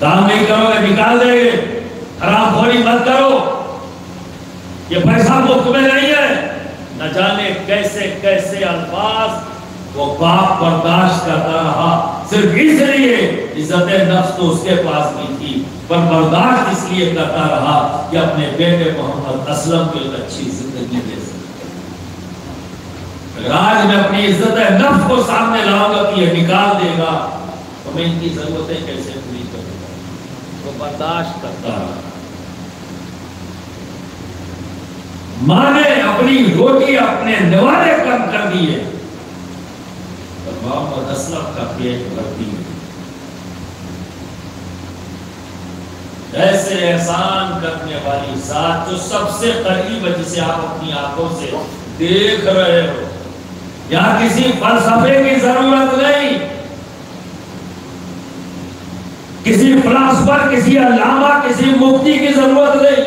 काम नहीं करोगे निकाल देंगे, खराब होनी मत करो, ये पैसा मुफ्त में नहीं है। न जाने कैसे कैसे अल्फाज वो बाप बर्दाश्त करता रहा, सिर्फ इसलिए इज्जत नफ्स तो उसके पास भी थी पर बर्दाश्त इसलिए करता रहा कि अपने बेटे मोहम्मद असलम को एक अच्छी जिंदगी दे सके। आज मैं अपनी इज्जत नफ्स को सामने लाऊंगा कि यह निकाल देगा तो मैं इनकी जरूरतें कैसे पूरी करूंगा, वो बर्दाश्त करता रहा। माँ ने अपनी रोटी अपने निवारे कम कर दिए और मोहम्मद असलम का पेट भर दिए। ऐसे एहसान करने वाली साथ जो सबसे करीब है, जिसे आप अपनी आंखों से देख रहे हो, यहाँ किसी फलसफे की जरूरत नहीं, किसी फिलासफर, किसी अल्लामा, किसी मुफ्ती की जरूरत नहीं।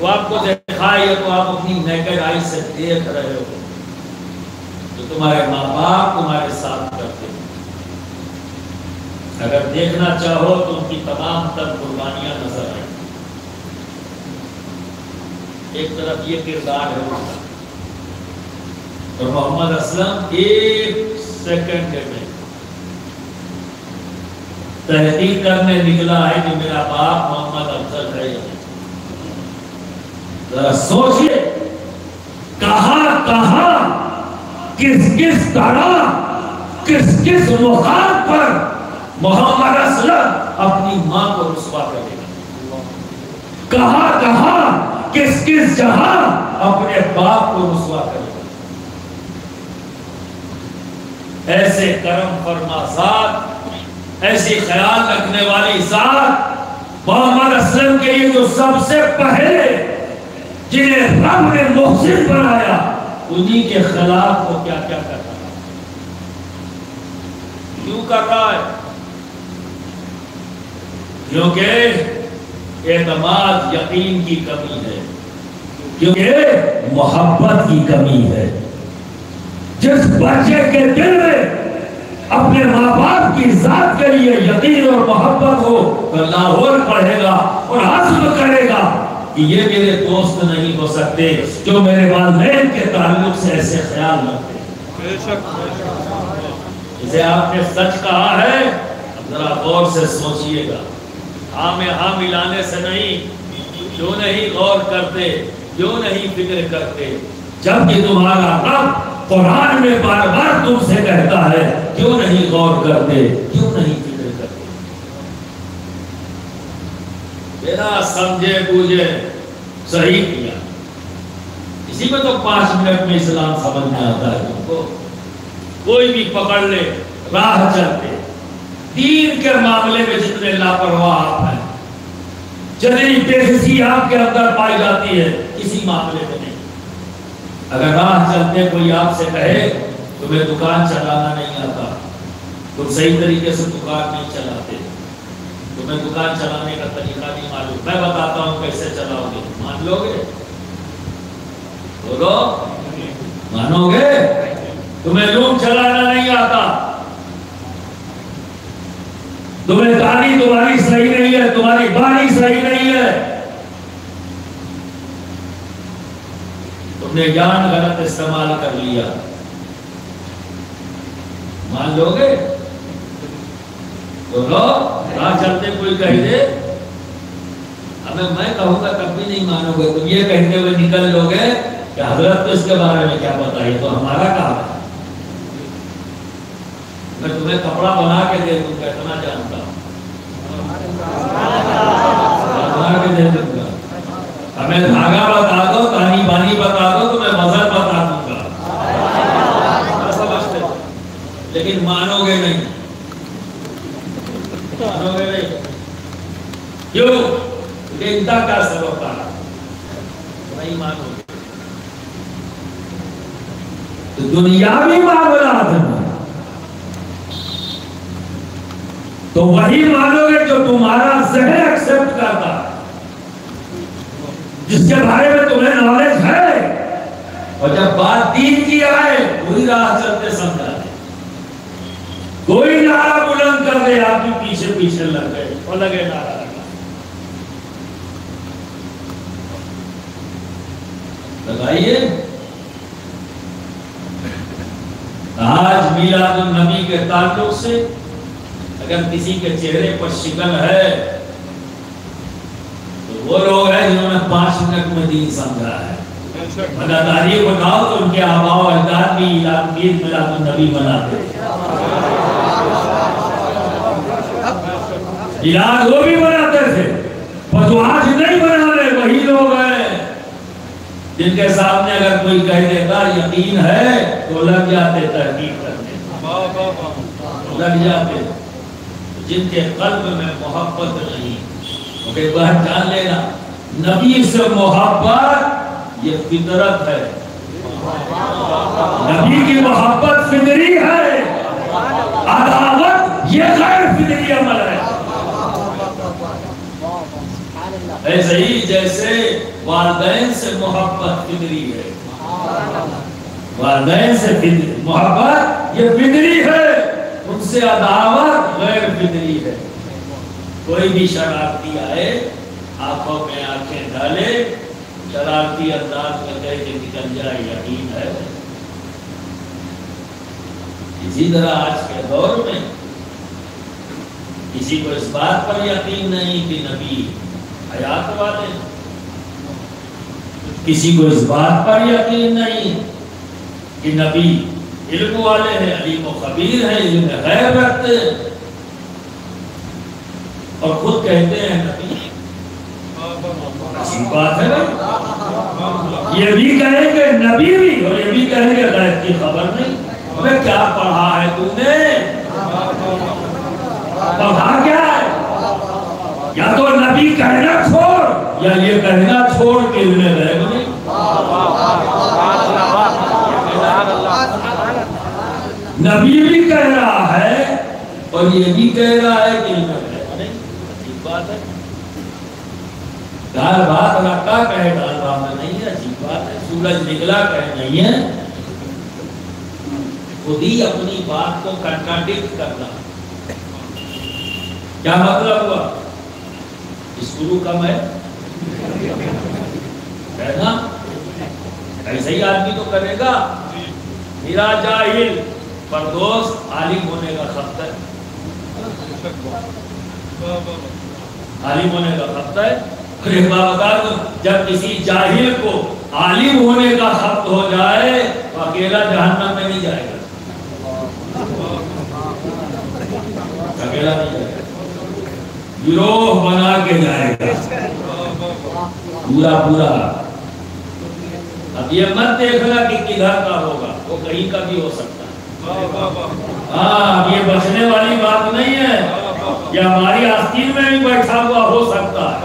वो आपको देखा है तो आप अपनी नेकेड आई से देख रहे हो तो तुम्हारे माँ बाप तुम्हारे साथ करते हैं। अगर देखना चाहो तो उनकी तमाम तक कुर्बानियां नजर आएंगी। एक तरफ ये किरदार है उनका, और मोहम्मद असलम एक सेकंड में तहकीक करने निकला है कि मेरा बाप मोहम्मद अफजल है। सोचिए कहां कहां, किस किस तरह, किस किस मुकाम पर मोहम्मद असलम अपनी मां को रुसवा करेगा, कहां कहां, किस किस जहां अपने बाप को रुसवा करेगा। ऐसे करम फरमा जात, ऐसी ख्याल रखने वाली जात मोहम्मद असलम के लिए जो सबसे पहले जिन्हें रब ने मोहसिन बनाया उन्हीं के खिलाफ वो क्या क्या कर रहा है, क्यों कर रहा है? क्योंकि एतमाद यकीन की कमी है, क्योंकि मोहब्बत की कमी है। जिस बच्चे के दिल में अपने माँ बाप की जात के लिए यकीन और मोहब्बत हो तो लाहौर पढ़ेगा और हस्म करेगा कि ये मेरे दोस्त नहीं हो सकते जो मेरे वालिदैन के ताल्लुक से ऐसे ख्याल रखते। इसे आपने सच कहा है, जरा गौर से सोचिएगा। हाँ में हाँ मिलाने से नहीं, क्यों नहीं गौर करते, क्यों नहीं फिक्र करते, जबकि तुम्हारा रब कुरान में बार बार तुमसे कहता है क्यों नहीं गौर करते, क्यों नहीं बिना समझे बूझे सही किया। इसी में तो 5 मिनट में इस्लाम समझ में आता है तुमको। कोई भी पकड़ ले राह चलते, दीन के मामले में जितने लापरवाह आप हैं, जितनी बेहिसी आपके अंदर पाई जाती है किसी मामले में नहीं। अगर राह चलते कोई आपसे कहे तुम्हें दुकान चलाना नहीं आता, तुम सही तरीके से दुकान नहीं चलाते, तुम्हें दुकान चलाने का तरीका नहीं मालूम, मैं बताता हूं कैसे चलाओगे, मान लोगे? बोलो, मानोगे? तुम्हें लूम चलाना नहीं आता, तुम्हें गाड़ी तुम्हारी सही नहीं है, तुम्हारी बाड़ी सही नहीं है, तुमने ज्ञान गलत इस्तेमाल कर लिया, मान लोगे? बोलो। राह चलते कोई कह दे, अबे मैं कहूंगा तब भी नहीं मानोगे, तुम ये कहते हुए निकल लोगे कि हजरत तो इसके बारे में क्या बताइए, तो हमारा काम है। मैं तुम्हें कपड़ा बना के दे दूंगा, इतना जानता हूं, बना के दे दूंगा। हमें धागा बता दो, तानी बानी बता दो, तुम्हें वजन बता दूंगा, समझते हो, लेकिन मानोगे नहीं। चिंता का सबब नहीं मानोगे तो दुनियावी मामला तो वही मानोगे जो तुम्हारा जहन एक्सेप्ट करता है। जिसके बारे में तुम्हें नॉलेज है, और जब बात दीन की आए वही राह चलते समझा दे। कोई नारा बुलंद कर दे, आप भी पीछे पीछे लग गए और लगे नारा। बताइए आज मिलाद उन नबी के ताल्लुक से अगर किसी के चेहरे पर शिकन है तो वो लोग हैं जिन्होंने 5 मिनट में दीन समझा है। मदादारी बनाओ तो उनके आबाओ अजदाद भी ईद मिलाद उन नबी मनाते, मिलाद वो भी मनाते थे, पर जो आज नहीं मना रहे वही लोग हैं जिनके सामने अगर कोई कह देता यकीन है तो लग जाते तहकीक करने, लग जाते। जिनके कल्ब में मोहब्बत नहीं, उनके बात जान लेना, नबी से मोहब्बत ये फितरत है, नबी की मोहब्बत फितरी है, अदावत ये गैर फितरी अमल है। ऐसे ही जैसे वालदैन से मोहब्बत फितरी है, वालदैन से मोहब्बत ये फितरी है, उनसे अदावत गैर फितरी है। कोई भी शरारती आए, आंखों में आंखें डाले, शरारती अंदाज में कह के निकल जाए, यकीन है। इसी तरह आज के दौर में किसी को इस बात पर यकीन नहीं कि नबी हयात वाले, किसी को इस बात पर यकीन नहीं कि नबी इल्म वाले हैं, अलीम खबीर हैं, इल्म गैब रखते हैं, और खुद कहते हैं नबी। बात है ना, ये भी कहेंगे नबी भी और ये भी कहेंगे गैब की खबर नहीं। हमें क्या पढ़ा है तूने, पढ़ा क्या है? या तो नबी कहना छोड़ या ये कहना छोड़ के इल्मे गैब नहीं। नबी भी कह रहा है और ये भी कह रहा है कि इल्मे गैब नहीं। ठीक बात है, दाल भात रखा कहे दाल भात नहीं है, अजीब बात है। सूरज निकला कहे नहीं है, खुद ही अपनी बात को कंट्राडिक्ट करना। क्या मतलब हुआ? स्क्रू कम है कहना, ऐसे ही आदमी तो करेगा। मेरा जाहिल पर दोस्त आलिम होने का खतरा है, आलिम होने का खतरा है। जब किसी जाहिल को आलिम होने का हक हो जाए तो अकेला जहन्नम में नहीं जाएगा, अकेला नहीं जाएगा, गिरोह बना के जाएगा पूरा पूरा। अब ये मत देखना कि किधर का होगा, वो कहीं का भी हो सकता है। हाँ, ये बचने वाली बात नहीं है, ये हमारी आस्तीन में भी बैठा हुआ हो सकता है।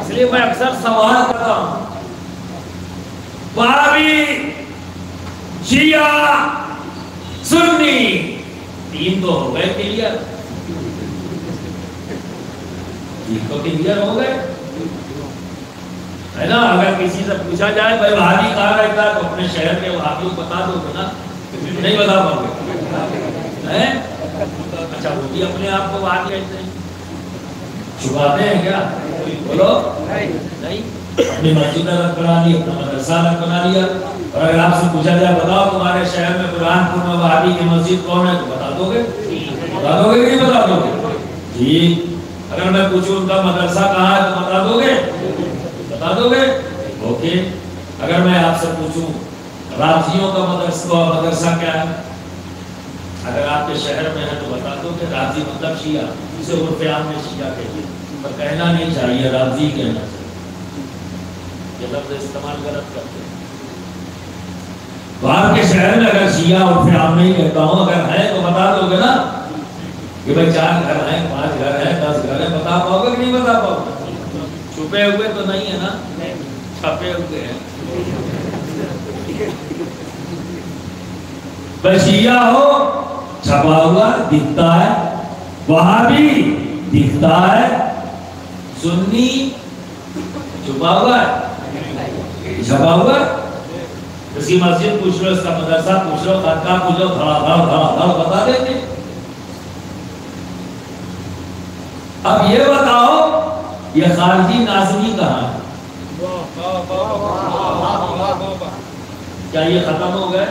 इसलिए मैं अक्सर सवाल करता हूं, बाबी शिया सुन्नी तीन तो हो गए क्लियर, तीन तो क्लियर हो गए है ना। अगर किसी से पूछा जाए भाई वहाबी कहाँ रहता है तो अपने शहर के वहाबियों को बता दो ना, नहीं बता पाओगे। अच्छा, वो भी अपने आप को वहाबी कहते हैं, छुपाते हैं क्या? बोलो नहीं, अपनी मस्जिद अलग बना ली, अपना मदरसा अलग बना लिया। और अगर आपसे पूछा जाए बताओ तुम्हारे शहर में बुरहानपुर में वहाबी की मस्जिद कौन है, तो बता दोगे? बता दोगे नहीं बता दोगे? ठीक। अगर मैं पूछूं उनका मदरसा कहाँ है तो बता दोगे? बता दोगे, ओके। अगर मैं आपसे पूछूं राजियों का मदरसा क्या है, अगर आपके शहर में है तो बता दोगे? राजी मतलब शिया, उसे उर्फ़-ए-आम में शिया कहते हैं, पर कहना नहीं चाहिए, राजी कहना चाहिए। ये लफ्ज़ इस्तेमाल गलत करते हैं। बाहर के शहर में अगर शिया और फिर आम नहीं कहता हूँ, अगर है तो बता दोगे ना कि भाई 4 घर हैं, 5 घर हैं, 10 घर हैं, बता पाओगे कि नहीं बता पाओगे? छुपे हुए तो नहीं है ना, छपे हुए हैं। भाई शिया हो छपा हुआ दिखता है, वहां भी दिखता है सुन्नी छुपा हुआ है, छपा हुआ इसकी मस्जिद पूछ लो, इसका मदरसा पूछ लो, खानका पूछ लो, धड़ाधड़ बता देंगे। अब ये बताओ ये खारजी नाजमी कहाँ है? क्या ये खत्म हो गए?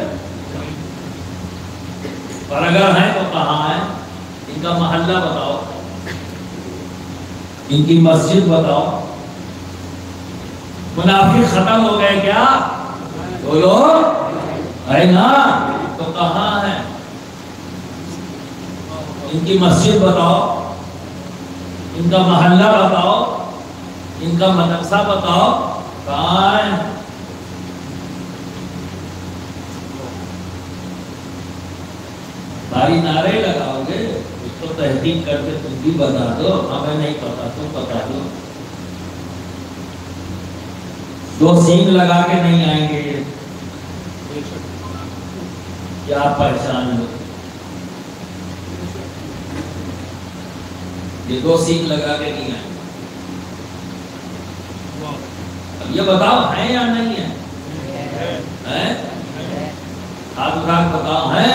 और अगर है तो कहाँ है? इनका मोहल्ला बताओ, इनकी मस्जिद बताओ। मुनाफिक खत्म हो गए क्या? बोलो है ना, तो कहाँ है? इनकी मस्जिद बताओ, इनका मोहल्ला बताओ, इनका मदरसा बताओ, कहाँ है? भारी नारे लगाओगे उसको तहकीक करके तुम भी बता दो, हमें नहीं पता तुम बता दो। दो सींग लगा के नहीं आएंगे क्या? परेशान हो ये दो सींग लगा के नहीं आएंगे। अब ये बताओ है या नहीं है? हैं? हाथ उठा के बताओ है?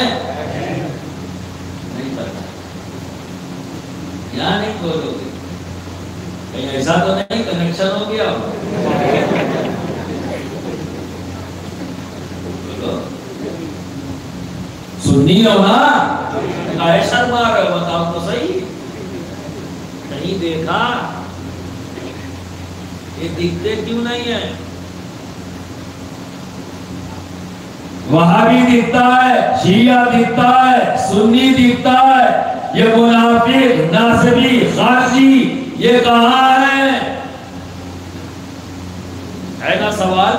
नहीं बोलोगे कहीं ऐसा तो नहीं कनेक्शन हो गया? सुन्नी हो ना, ऐसा मार बताओ तो सही, नहीं देखा ये दिखते क्यों नहीं है? वहां भी दिखता है, शिया दिखता है, सुन्नी दिखता है, ये मुनाफिक नासबी खारजी ये कहाँ है ना? सवाल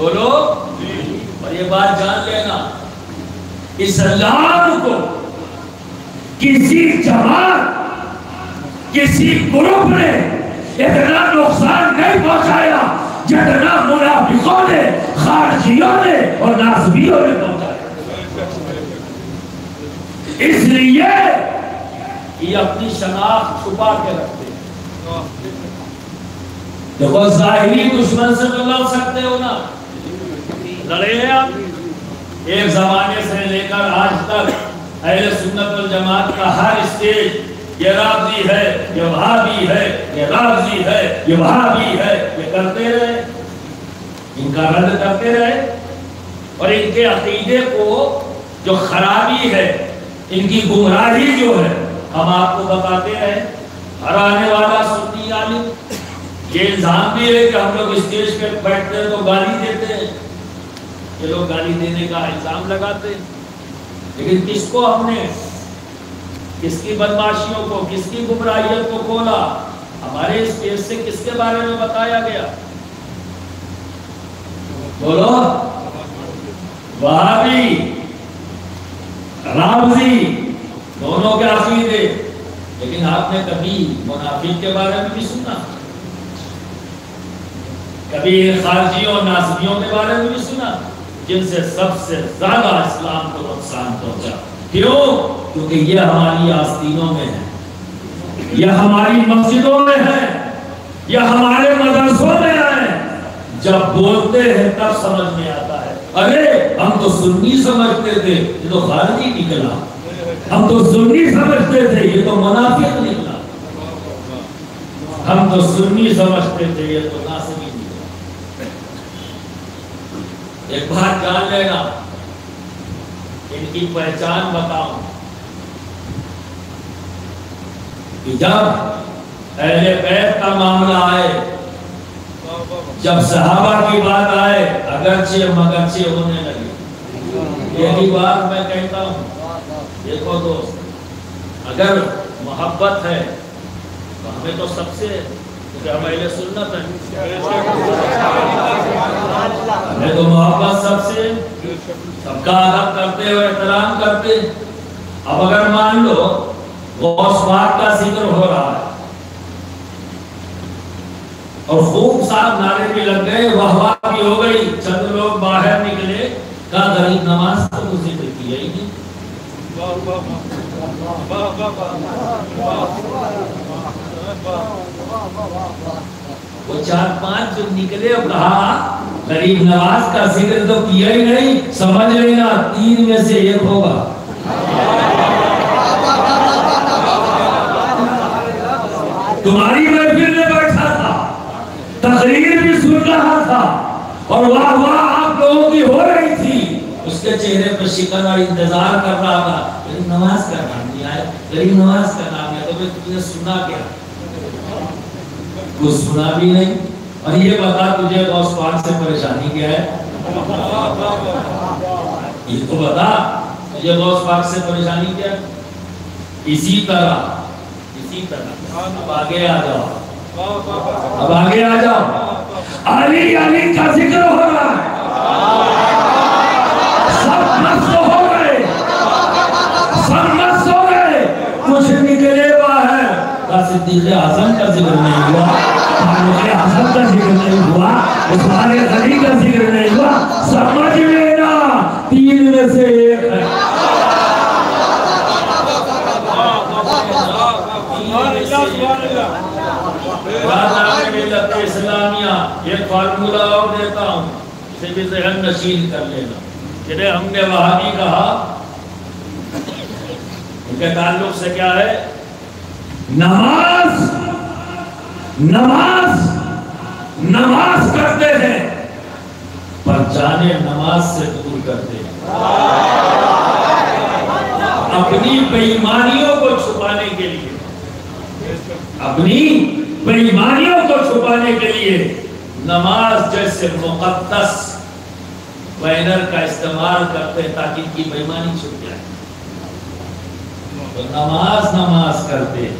बोलो। और ये बात जान लेना, इस्लाम को किसी जमात किसी ग्रुप ने इतना नुकसान नहीं पहुंचाया जितना मुनाफिकों ने, खारजियों ने और नासबियों ने पहुंचाया। इसलिए ये अपनी शनाख्त छुपा के रखते हैं। देखो जाहिरी दुश्मन से तो लड़ सकते हो ना, लड़े हैं आप एक जमाने से लेकर आज तक। अहले सुन्नत वल जमात का हर स्टेज ये राजी है, ये वहां भी है, ये राजी है, ये वहां भी है, ये करते रहे, इनका रद्द करते रहे। और इनके अकीदे को जो खराबी है, इनकी गुमराही जो है, हम आपको बताते रहे। हर आने वाला सुन्नी आलिम ये इल्जाम भी है कि हम लोग स्टेज पे बैठते हैं तो गाली देते हैं, ये लोग गाली देने का इल्जाम लगाते हैं। लेकिन किसको हमने, किसकी बदमाशियों को, किसकी गुमराहियों को खोला? हमारे स्टेज से किसके बारे में बताया गया? बोलो। वहाबी रामजी दोनों के अकीदे, लेकिन आपने कभी मुनाफिक के बारे में भी सुना? कभी खारजियों नासबियों के बारे में भी सुना? जिनसे सबसे ज्यादा इस्लाम को नुकसान पहुंचा। क्यों? क्योंकि ये हमारी आस्तीनों में है, यह हमारी मस्जिदों में है, यह हमारे मदरसों में है। जब बोलते हैं तब समझ में आता है, अरे हम तो सुन्नी समझते थे ये तो खारजी निकला, हम तो सुन्नी समझते थे ये तो मुनाफिक निकला, हम तो सुन्नी समझते थे ये तो नासिबी निकला। एक बात जान लेना, इनकी पहचान बताओ कि जब अहले बैत का मामला आए, जब सहाबा की बात आए, अगरचे मगरचे होने लगे। यही बात मैं कहता हूँ, देखो दोस्त, अगर मोहब्बत है तो हमें तो सबसे, क्योंकि हम अहले सुन्नत हैं, हमें तो मोहब्बत सबसे, सबका अदब करते और एहतराम करते। अब अगर मान लो गौस पाक का जिक्र हो रहा है और खूब साफ नारे भी लग गए, वाह वाह भी हो गई, चंद लोग बाहर निकले, कहा गरीब नमाज तो मुझे देखी जाएगी, वो चार पांच जो निकले और कहा गरीब नवाज का जिक्र तो किया ही नहीं, समझ लेना तीन में से एक होगा। तुम्हारी महफिल में बैठा था, तकरीर भी सुन रहा था और वाह वाह आप लोगों की हो रही थी, उसके चेहरे पर शिकन और इंतजार कर रहा था। गरीब नवाज का नाम नहीं आया, गरीब नवाज का नाम आया, तो तुमने सुना क्या? कुछ सुना भी नहीं। और ये बता तुझे गौस पाक से परेशानी क्या है, ये तो बता तुझे गौस पाक से परेशानी क्या है। इसी तरह अब आगे आ जाओ। अली का जिक्र हो रहा है, सब मस्त हो गए, कुछ निकले हुआ है। सिद्दीक़ आज़म का जिक्र नहीं हुआ, आज़म का जिक्र नहीं हुआ, उस्मान गनी का जिक्र नहीं हुआ। समझ लेना तीन में से एक है। इस्लामिया एक फार्मूला और देता हूँ, इसे भी जहन नशीन कर लेना। जिन्हें हमने वहाबी कहा, उनके ताल्लुक से क्या है, नमाज करते हैं पर जाने नमाज से दूर करते हैं, अपनी बेईमानियों को छुपाने के लिए, नमाज जैसे मुकद्दस बैनर का इस्तेमाल करते हैं ताकि इनकी बेईमानी छुप जाए। तो नमाज करते हैं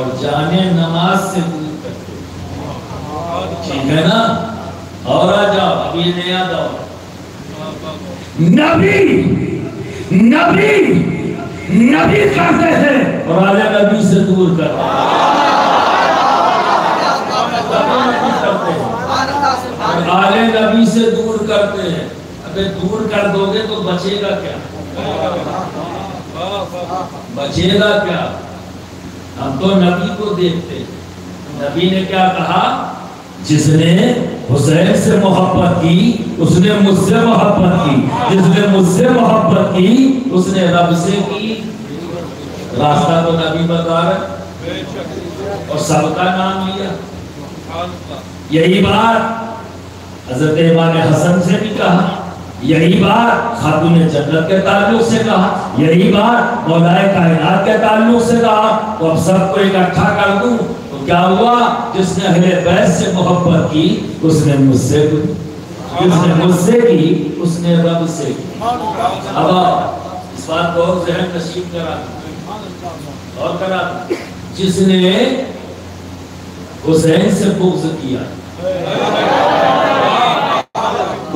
और जाने नमाज से दूर करते हैं, ठीक है ना। और आ जाओ, अभी नया दौर। नबी कहते हैं और आले नबी से दूर करते हैं, आले नबी से दूर करते हैं। अबे दूर कर दोगे तो बचेगा क्या, हम तो नबी को देखते हैं। नबी ने क्या कहा, जिसने हुसैन से मोहब्बत की उसने मुझसे मोहब्बत की, जिसने मुझसे मोहब्बत की उसने रब से की। रास्ता तो नबी बता रहे और सबका नाम लिया। यही बात हजरत इमाम हसन से भी कहा, यही बात खातून जन्नत के ताल्लुक से कहा, यही बात मौलाए कायनात के ताल्लुक से कहा। तो अब सबको इकट्ठा कर दूं तो क्या हुआ, जिसने अहले बैत से मोहब्बत की उसने मुझसे की, जिसने मुझसे की उसने रब से की। अब इस बात को ज़हन नशीन करा और जिसने हुसैन से बुग़्ज़ किया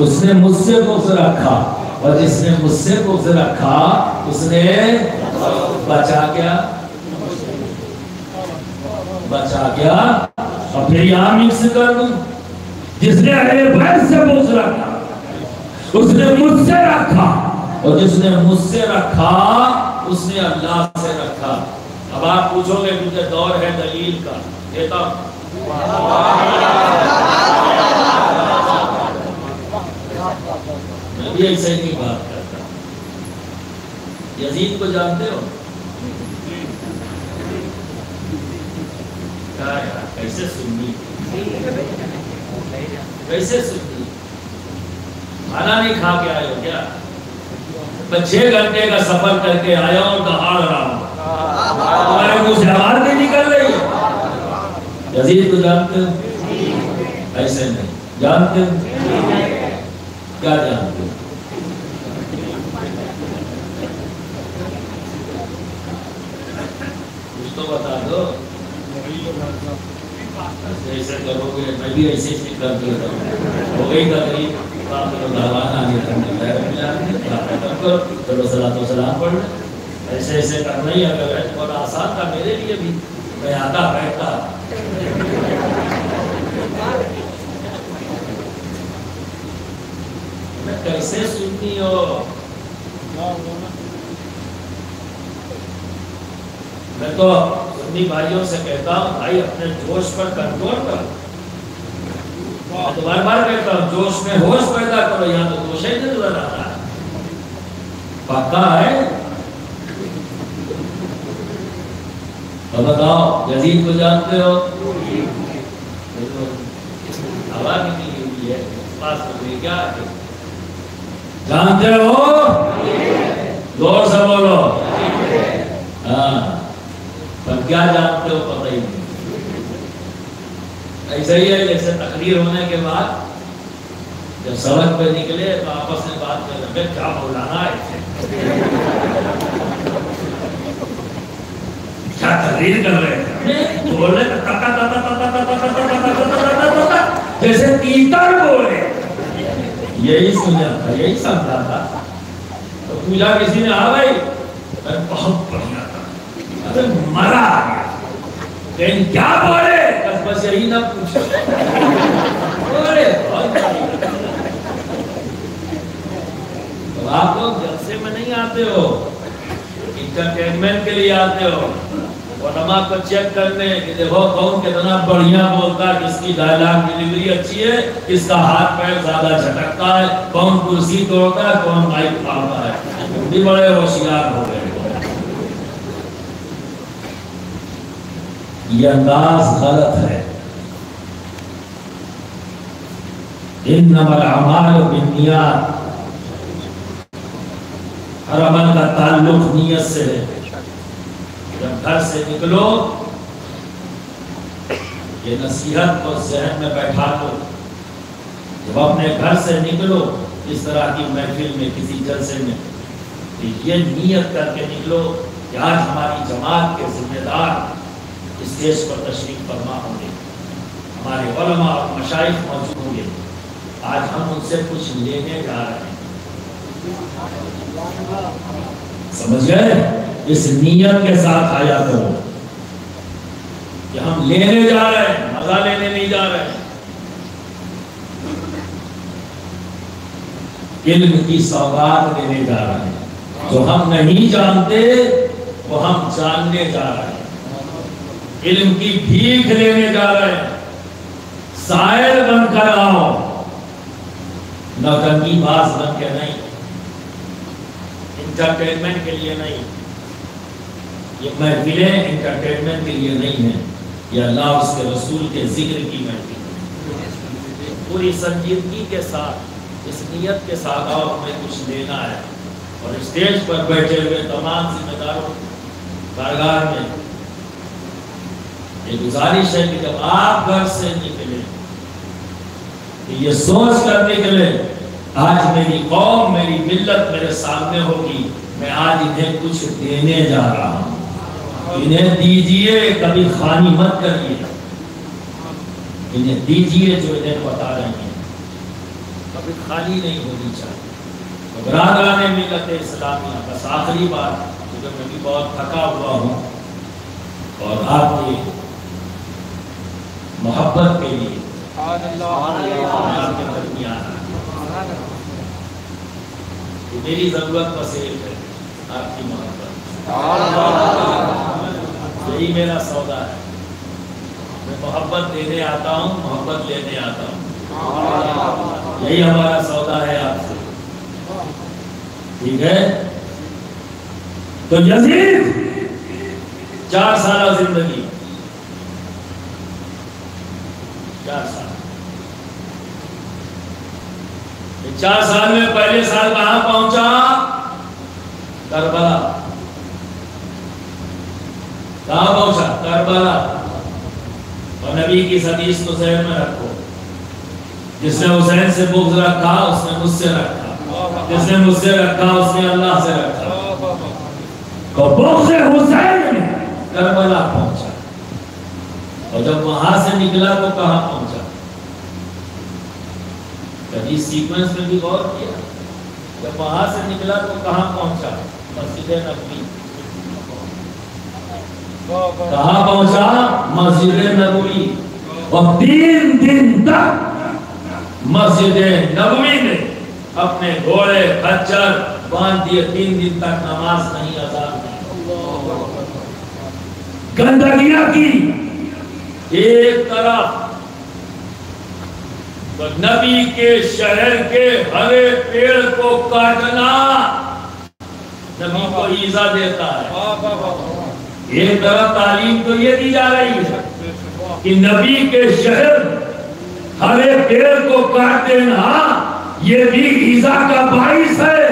उसने मुझसे बुग़्ज़ रखा, और जिसने मुझसे बुग़्ज़ रखा उसने बचा क्या। और फिर यहाँ मिक्स कर दूं, जिसने अहले बैत से बुग़्ज़ रखा उसने मुझसे रखा, और जिसने मुझसे रखा उसने अल्लाह से रखा। अब आप पूछोगे मुझे दौर है दलील का, देता ऐसे ही बात करता। यजीद को जानते हो क्या यार, कैसे सुन्नी खाना नहीं खा के आए हो क्या? मैं 6 घंटे का सफर करके आया और दहाड़ रहा हूँ, तुम्हारे मुंह से आवाज नहीं निकल रही है। यजीद को जानते हो? ऐसे नहीं जानते हो क्या? जानते हो तो बता दो, ऐसे करोगे मैं भी ऐसे ही कर देता हूँ। हो गई तकलीफ, आप लोग भगवान आगे करने लगे, चलो सलाम पढ़, ऐसे करना ही अगर और आसान था मेरे लिए भी। मैं आता बैठता मैं कैसे सुननी हो, मैं तो सुन्नी भाइयों से कहता हूँ, भाई अपने जोश पर कंट्रोल करो। बार बार कहता हूँ जोश में होश पैदा करो, यहाँ तो जोश ही नजर आ रहा है। पता है तो बताओ, यजीद को जानते हो? हवा निकली हुई है पास में, क्या जानते हो? जोर से बोलो। हाँ, पर क्या जानते हो पता ही नहीं। ऐसा ही है जैसे तकरीर होने के बाद जब सड़क पे निकले तो आपस में बात कर रहे हैं, क्या मौलाना है, क्या तकरीर कर रहे हैं, बोल रहे जैसे तीतर बोले। यही सुना था, यही समझा था। तो पूजा किसी ने आ गई, बहुत बढ़िया था, अरे मजा आ गया। क्या बोले? बस यही ना पूछो। बोले तो आप लोग जलसे में नहीं आते हो, इंटरटेनमेंट के लिए आते हो, उलमा को चेक करने कि देखो कौन कितना बढ़िया बोलता है, किसकी डायलॉग डिलीवरी अच्छी है, किसका हाथ पैर ज्यादा झटकता है, कौन कुर्सी तोड़ता है, कौन माइक पाता है। तुम भी बड़े होशियार हो गए। यह अंदाज गलत है। इन्नमल अमाल बिन्नियात, हर अमल का ताल्लुक नियत से है। जब घर से निकलो ये नसीहत को जहन में बैठा लो। जब अपने घर से निकलो इस तरह की महफिल में, किसी जलसे में, तो ये नीयत करके निकलो कि आज हमारी जमात के जिम्मेदार इस देश पर तशरीफ फरमा होंगे, हमारे उलमा और मशाइख मौजूद होंगे, आज हम उनसे कुछ लेने जा रहे हैं। समझ गए? इस नियत के साथ आया करो कि हम लेने जा रहे हैं, मजा लेने नहीं जा रहे हैं। इल्म की सौगात लेने जा रहे हैं, जो हम नहीं जानते वो हम जानने जा रहे हैं। इल्म की भीख लेने जा रहे हैं। साइल बनकर आओ, नौटंकीबाज बन के नहीं, इंटरटेनमेंट के लिए नहीं। ये महफिलें एंटरटेनमेंट के लिए नहीं है, यह अल्लाह उसके रसूल के जिक्र की महफिल है। पूरी संजीदगी के साथ, इस नियत के साथ आओ हमें कुछ लेना है। और स्टेज पर बैठे हुए तमाम जिम्मेदारों कारगार में ये गुजारिश है कि जब आप घर से निकले तो ये सोच कर निकले, आज मेरी कौम, मेरी मिल्लत मेरे सामने होगी, मैं आज इन्हें कुछ देने जा रहा हूँ, इन्हें दीजिए, कभी खानी मत करिए, इन्हें दीजिए जो इन्हें बता रहे हैं, कभी खाली नहीं होनी चाहिए। तो बरादरान मिलत इस्लामिया, बस आखिरी बात, क्योंकि मैं भी बहुत थका हुआ हूँ और आपकी मोहब्बत के लिए आपके दरमियान मेरी जरूरत बस एक है, आपकी मोहब्बत। यही मेरा सौदा है। मैं मोहब्बत देने आता हूँ, मोहब्बत लेने आता हूँ, यही हमारा सौदा है आपसे। ठीक है? तो यजीद 4 साल जिंदगी, 4 साल। 4 साल में पहले साल कहाँ पहुंचा? करबला। कहाँ पहुंचा? करबला। और नबी की हदीस को जहन में रखो, जिसने हुसैन से बुग़्ज़ रखा उसने मुझसे रखा, जिसने मुझसे रखा उसने अल्लाह से रखा। तो बुग़्ज़ हुसैन करबला पहुंचा। और जब वहां से निकला तो कहाँ पहुंचा? कभी सीक्वेंस में भी गौर किया? जब वहां से निकला तो कहाँ पहुंचा? मस्जिद नबवी। कहा पहुंचा? मस्जिद नबवी। और 3 दिन तक मस्जिद नबवी में अपने घोड़े खच्चर बांध दिए। 3 दिन तक नमाज नहीं, अज़ान नहीं। गंदगियां की। एक तरफ नबी के शहर के हरे पेड़ को काटना नबी को ईजा देता है, एक तरफ तालीम तो ये दी जा रही है कि नबी के शहर हरे पेड़ को काट देना ये भी ईजा का बाइस है।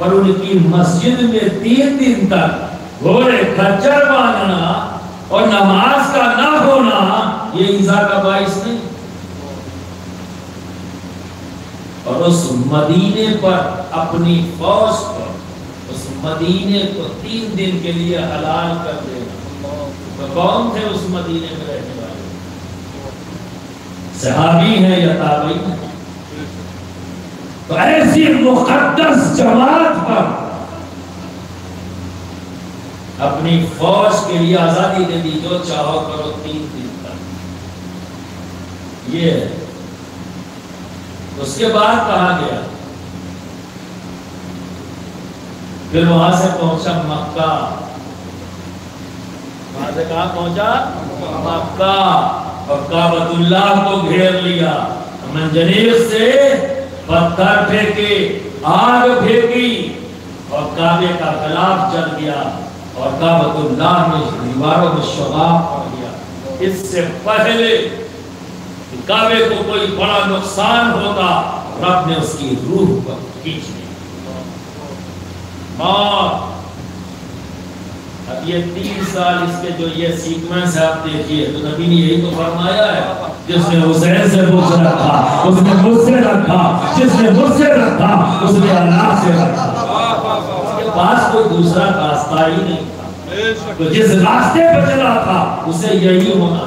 पर उनकी मस्जिद में 3 दिन तक घोड़े खच्चर बांधना और नमाज का ना होना ये ईजा का बाइस नहीं। और उस मदीने पर अपनी फौज पर उस मदीने को 3 दिन के लिए हलाल कर देना। तो कौन थे उस मदीने में रहने वाले? सहाबी हैं या ताबई हैं? तो ऐसी मुकद्दस जमात पर अपनी फौज के लिए आजादी दे दी, जो चाहो करो 3 दिन तक। ये उसके बाद कहा गया, फिर वहां से पहुंचा मक्का। वहां से कहा पहुंचा? मक्का। और काबतुल्लाह को घेर लिया, मंजनीर से पत्थर फेंके, आग फेंकी और काबे का खिलाफ चल गया और काबतुल्लाह में दीवारों में शबाब पड़ गया। इससे पहले काबे को कोई बड़ा नुकसान होता, रब ने उसकी रूह पर खींच लिया। और अब ये 3 साल इसके जो ये सीक्वेंस है आप देखिए, तो नबी ने यही तो फरमाया है, जिसने हुसैन से मुझसे रखा उसने मुझसे रखा, जिसने मुझसे रखा उसने अल्लाह से रखा। उसके पास कोई दूसरा रास्ता ही नहीं था, तो जिस रास्ते पर चला था उसे यही होना था।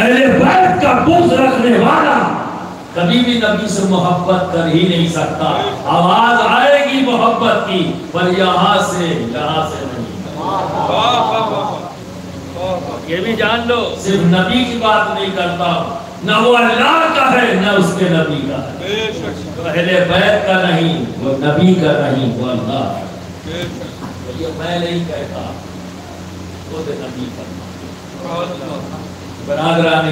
अहले बैत का बुग़्ज़ रखने वाला कभी भी नबी से मोहब्बत कर ही नहीं सकता। आवाज आएगी मोहब्बत की, पर यहाँ से नहीं। ये भी जान लो, सिर्फ नबी की बात नहीं करता, न वो अल्लाह का है न उसके नबी का है। पहले बैत का नहीं, वो नबी का नहीं, वो अल्लाह है। तो ये मैं नहीं कहता, वो तो नबी का। बरादरान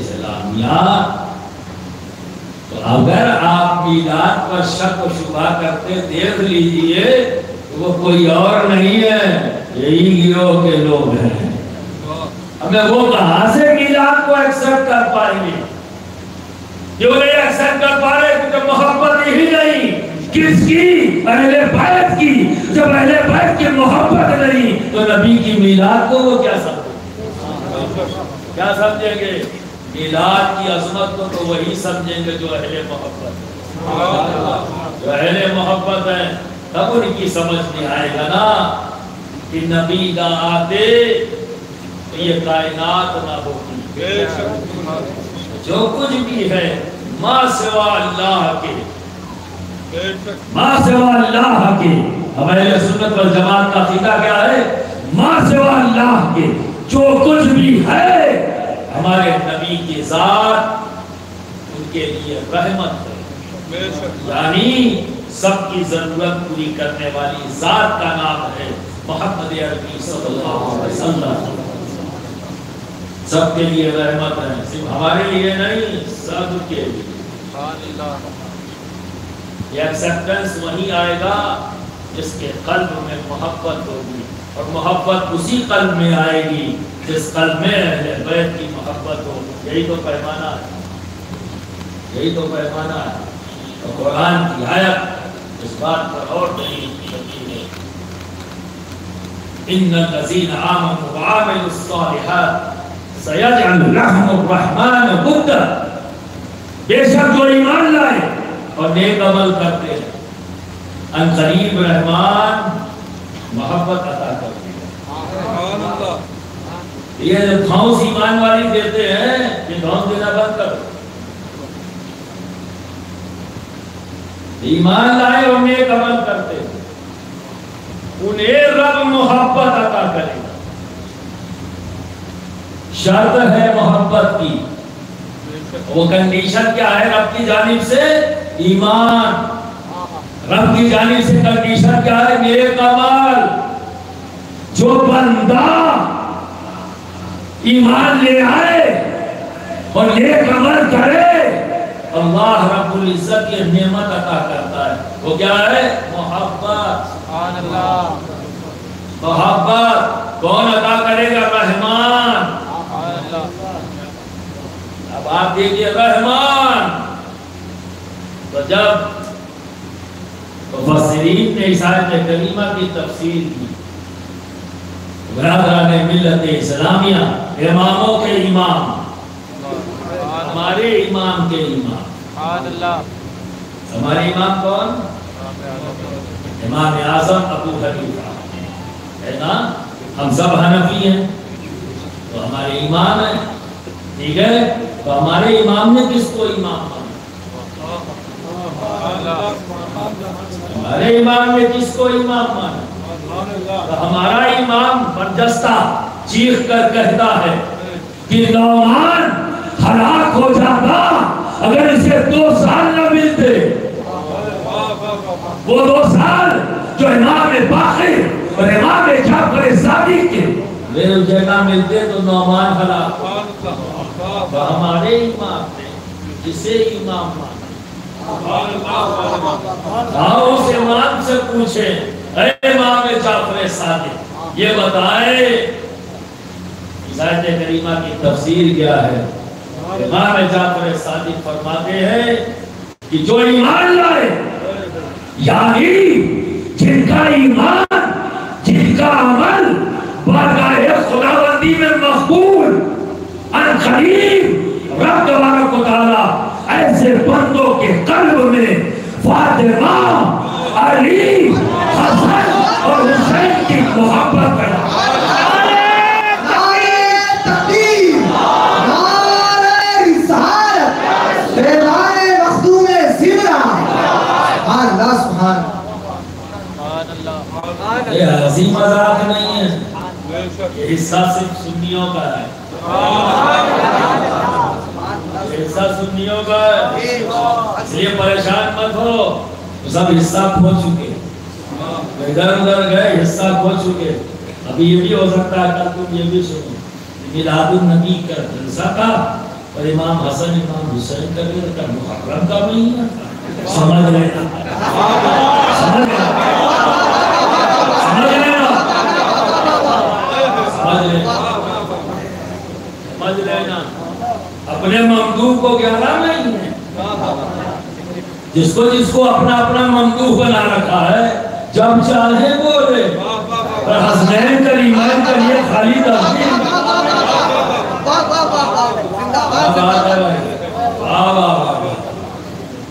इस्लामिया, तो अगर आप मीलाद पर शक और शुबा करते देख लीजिए, वो कोई और नहीं है, यही गिरोह के लोग हैं। हमें वो कहां से मीलाद को एक्सेप्ट कर पाएंगे? जो नहीं एक्सेप्ट कर पा रहे क्योंकि मोहब्बत ही नहीं। किसकी? अहले बैत की। जब अहले बैत की मोहब्बत नहीं तो नबी की मीलाद को वो क्या समझेंगे? क्या समझेंगे? मीलाद की अजमत को तो वही समझेंगे जो अहले मोहब्बत, जो अहले मोहब्बत है, तब उनकी समझ में आएगा ना कि नबी ना आते तो ये कायनात ना होती। जो कुछ भी है माँ सिवा अल्लाह के, माँ सिवा अल्लाह के। हमारे सुन्नत वल जमात का अकीदा क्या है? माँ सिवा अल्लाह के जो कुछ भी है हमारे नबी की जात उनके लिए रहमत है, यानी सबकी जरूरत पूरी करने वाली जात का नाम है मोहम्मद अरबी सल्लल्लाहु अलैहि वसल्लम। सबके लिए रहमत है, सिर्फ हमारे लिए नहीं, सबके लिए। ये एक्सेप्टेंस वही आएगा जिसके कल्ब में मोहब्बत होगी, और मोहब्बत उसी कल्ब में आएगी जिस कल्ब में अहले बैत की मोहब्बत हो। यही तो पैमाना है, यही तो पैमाना है। तो कुरान की आयत इस बात पर और नहीं करती है, इन्नल लज़ीना आमनू व अमिलुस सालिहात बेशक जो ईमान लाए और नेक अमल करते हैं अनकरीब रहमान मोहब्बत अता करते हैं। ये धौंस ईमान वाली देते हैं, ये धौंस देना बंद करो। ईमान लाए और नेक अमल करते हैं उन्हें रब मोहब्बत अता करेगा। शर्त है मोहब्बत की, वो कंडीशन क्या है? रब की जानिब से ईमान। रब की जानिब से कंडीशन क्या है? नेक अमल। जो बंदा ईमान ले आए और नेक अमल करे अल्लाह रब्बुल इज्जत ये नेमत अता करता है। वो क्या है? मोहब्बत। सुभान अल्लाह। मोहब्बत कौन अता करेगा? रहमान। अब आप देखिए रहमान, तो जब मुफस्सिरीन ने इस आयत करीमा की तफसीर की, बरादरान मिल्लत इस्लामिया, इमामों के इमाम, हमारे इमाम के इमाम, हमारे इमाम कौन? इमाम आजम अबू हनीफा है ना। हम सब हनफी हैं तो हमारे इमाम है, ठीक है। तो हमारे इमाम ने किसको इमाम माना? हमारे इमाम ने किसको इमाम माना? तो हमारा इमाम बर्दस्ता चीख कर कहता है कि नौमान हलाक हो जाता अगर इसे 2 साल न मिलते। वो 2 साल जो इमाम बाखिर और इमाम जाफर सादिक के बेवजह मिलते तो नौमान हलाक। तो हमारे इमाम ने जिसे इमाम माना, उस इमाम से पूछे इमाम जाफर सादिक ये बताए इस आयत करीमा की तफसीर क्या है। इमाम जाफर सादिक फरमाते हैं कि जो ईमान लाए, यानी जिनका ईमान जिनका अमल बारगाह खुदावंदी में मकबूल अनकरीब रब तबारक व तआला ऐसे बंदों के कल्ब में फातिमा, अली, हसन और हुसैन की मोहब्बत पैदा नहीं है। ये हिस्सा सिर्फ सुन्नियों का है, हिस्सा सुन्नियों का, इसलिए परेशान मत हो। सब हिस्सा खो चुके, इधर उधर गए, हिस्सा खो चुके। अभी ये भी हो सकता है कल तुम ये भी सुनो मिलाद उन नबी का हिस्सा था और इमाम हसन इमाम हुसैन का भी था, मुहर्रम का भी है। समझ लेना, समझ लेना, समझ लेना, समझ लेना, समझ लेना। अपने ममदूह को गहरा नहीं है, जिसको जिसको अपना अपना ममदूह बना रखा है, जब चाहे बोले। और हसनैन का ईमान का ये खाली तस्वीर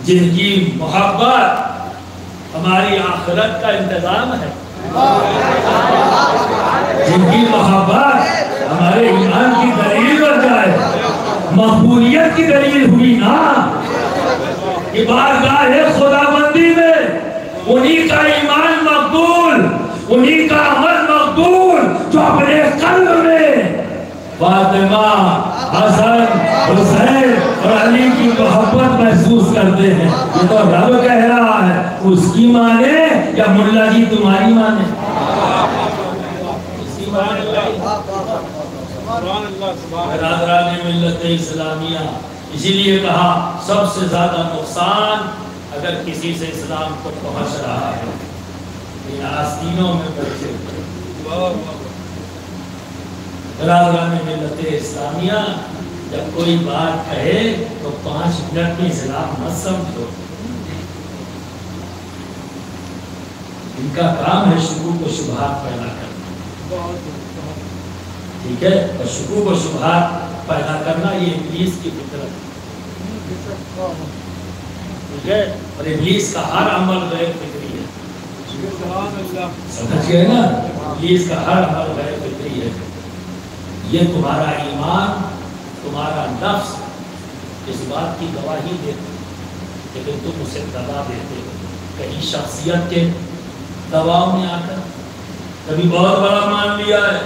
जिनकी मोहब्बत हमारी आखिरत का इंतजाम है, जिनकी मोहब्बत हमारे ईमान की दलील बन जाए, मकबूलियत की दलील हुई ना कि बारगाह खुदाबंदी में उन्हीं का ईमान मकबूल, उन्हीं का अमल मकबूल जो अपने कल्ब में फातिमा, हसन, हुसैन और अली की मोहब्बत महसूस करते हैं। ये तो रब कह रहा है, उसकी माने या मुल्ला जी तुम्हारी माने? उसकी माने। बिरादरान मिल्लत इस्लामिया, इसीलिए कहा सबसे ज्यादा नुकसान अगर किसी से इस्लाम को पहुंच रहा है इन आस्तीनों में बच्चे। बिरादरान मिल्लत इस्लामिया जब कोई बात कहे तो 5 मिनट में इस्लाम मत समझो। इनका काम है शुरू को शुभात पैदा करना, ठीक है। और शुरू व शुभात पैदा करना ये इब्लीस की फितरत, ठीक है। और इब्लीस का हर अमल गैर फितरी है, समझ गए ना। इब्लीस का हर अमल गैर फितरी है। ये तुम्हारा ईमान, तुम्हारा नफ्स इस बात की गवाही देते, लेकिन तुम उसे दबा देते हो कहीं शख्सियत के दबाव में आकर। कभी बहुत बड़ा मान लिया है,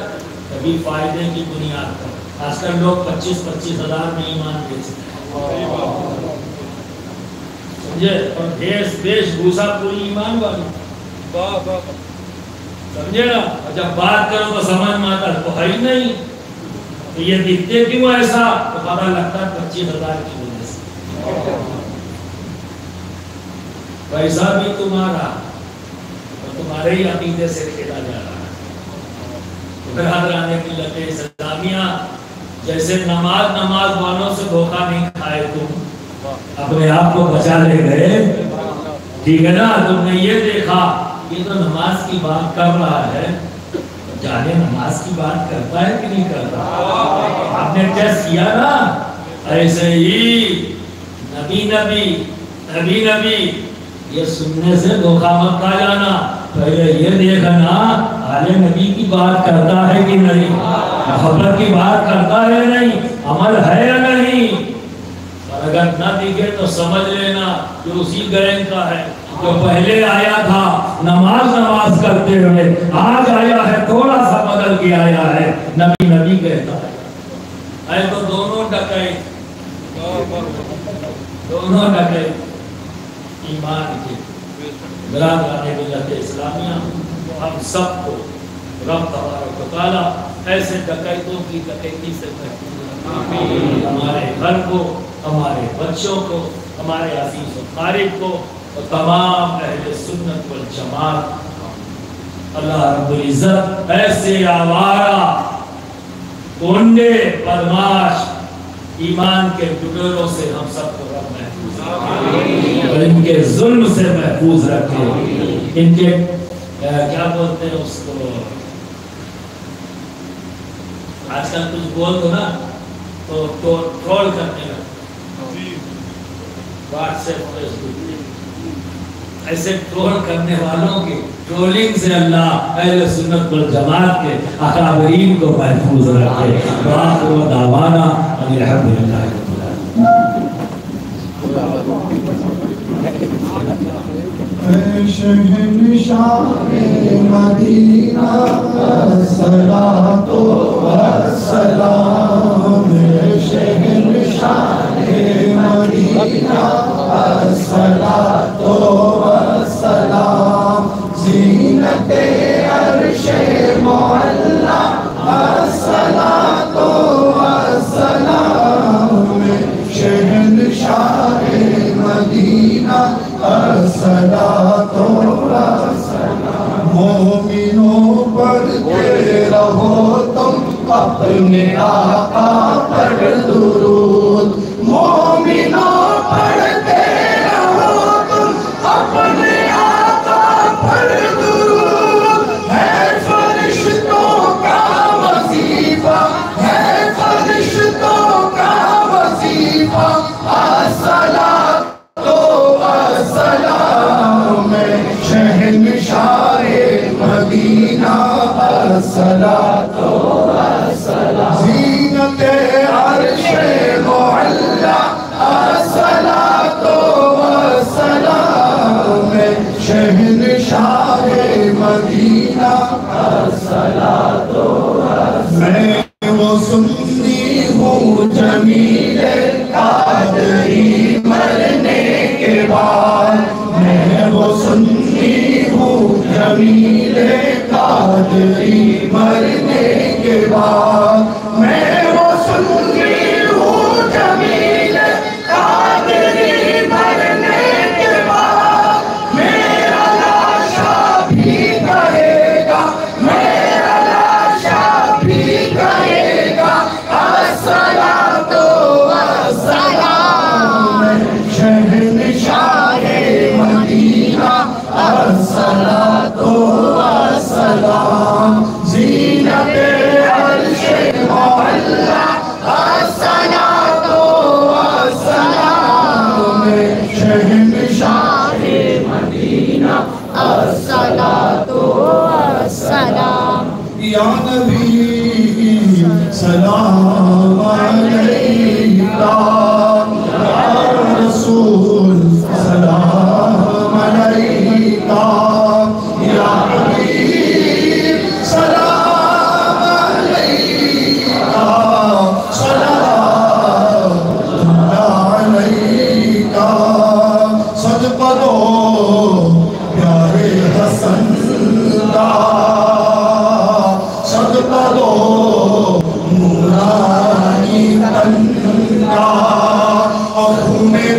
कभी फायदे की बुनियाद पर। आजकल लोग 25-25 हजार में ईमान बेचते, और देश वेशभूषा पूरी ईमान वाली। समझे ना, जब बात करो तो समझ में आता तो है ही नहीं। तो ये दिखते क्यों ऐसा, तो पता लगता 25,000 की वजह से। पैसा भी तुम्हारा और तुम्हारे ही अकीदे से खेला जा रहा है। उधर हाथ लाने की लगे इस्लामिया जैसे नमाज वालों से धोखा नहीं खाए, तुम अपने आप को बचा ले गए, ठीक है ना। तुमने ये देखा ये तो नमाज की बात कर रहा है, जाने नमाज की बात करता है कि नहीं करता। आपने टेस्ट किया ना, ऐसे ही नबी नबी ये सुनने से धोखा मत खा जाना। पहले ये देखना आले नबी की बात करता है कि नहीं, मोहब्बत की बात करता है नहीं, अमल है या नहीं। और अगर ना दिखे तो समझ लेना जो उसी गैंग का है जो पहले आया था नमाज करते हुए, आज आया है थोड़ा सा बदल के आया है, नबी कहता है। तो दोनों डकैत ईमान के इस्लामिया। हम सबको रब तबारक व तआला ऐसे डकैतों की डकैती से आमीन। हमारे घर को, हमारे बच्चों को, हमारे अजीज व कारिब को और तमाम अहले सुन्नत वल जमात। अल्लाह रब्बुल इज़्ज़त ऐसे आवारा कोंडे बदमाश ईमान के टुकड़ों से हम सबको रब महफूज रखे और इनके जुल्म से महफूज रखे। इनके क्या बोलते हैं उसको, आजकल कुछ बोल दो ना तो ट्रोल करने लगा व्हाट्सएप फेसबुक, ऐसे ट्रोल करने वालों के ट्रोलिंग से अल्लाह अहले सुन्नत वल जमात के अकाबरीन को महफूज रखे। आखिर दावाना अल्हम्दुलिल्लाह रब्बिल आलमीन। शहंशाह मदीना सलातो वस्सलाम, शहंशाह मदीना सलातो सलाम, जीनते अर्शे मोहल्ला सलातो सलाम, शहंशाह मदीना सलातो सलाम। मोमिनों पर के रहो तुम अपने आका पर दुरूद, मोमिनों पढ़ते रहो तुम अपने आका पर दुरूद। है फरिश्तों का वजीफा, है फरिश्तों का वजीफा, अस्सलातो वस्सलाम, शहंशाह मदीना अस्सलातो वस्सलाम, जीनते अर्शे मोहल्ला अस्सलातो वस्सलाम, शहंशाह मदीना अस्सलातो वस्सलाम। मैं वो सुन्नी हूँ जमीले कादरी मरने के बाद, मैं वो सुन्नी हूँ जमीले कादरी मरने के बाद, मैं वो सुन्नी हूँ जमीले कादरी मरने के बाद। मेरा लाशा भी कहेगा, मेरा लाशा भी कहेगा अस्सलातो वस्सलाम, शहंशाह मदीना अस्सलातो वस्सलाम, जीनते अर्शे मोहल्ला अस्सलातो वस्सलाम, शहंशाह मदीना अस्सलातो वस्सलाम। या नबी सलाम अलैका, या रसूल सलाम अलैका, या हबीब सलाम अलैका, सलाम अलैका। सज पढ़ो प्यारे हसन का। करता दो मुरारी बंदा और तुम्हें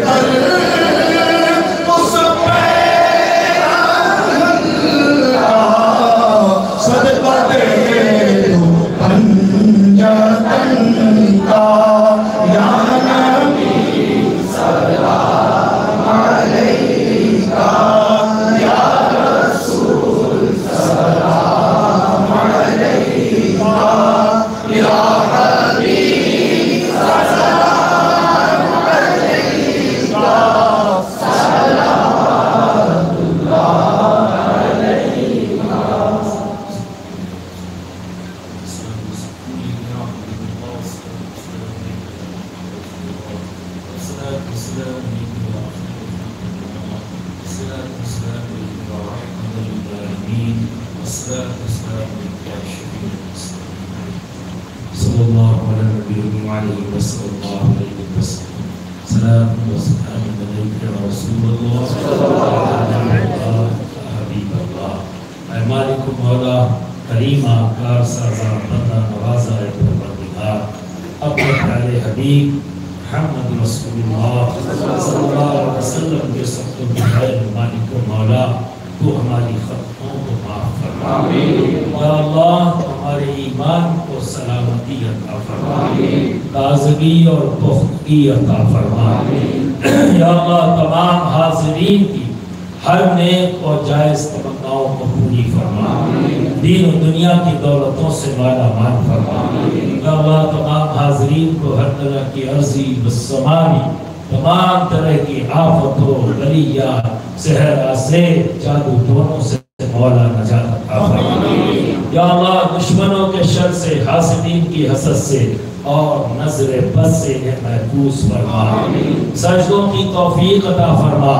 सजदों की तौफीक अता फरमा,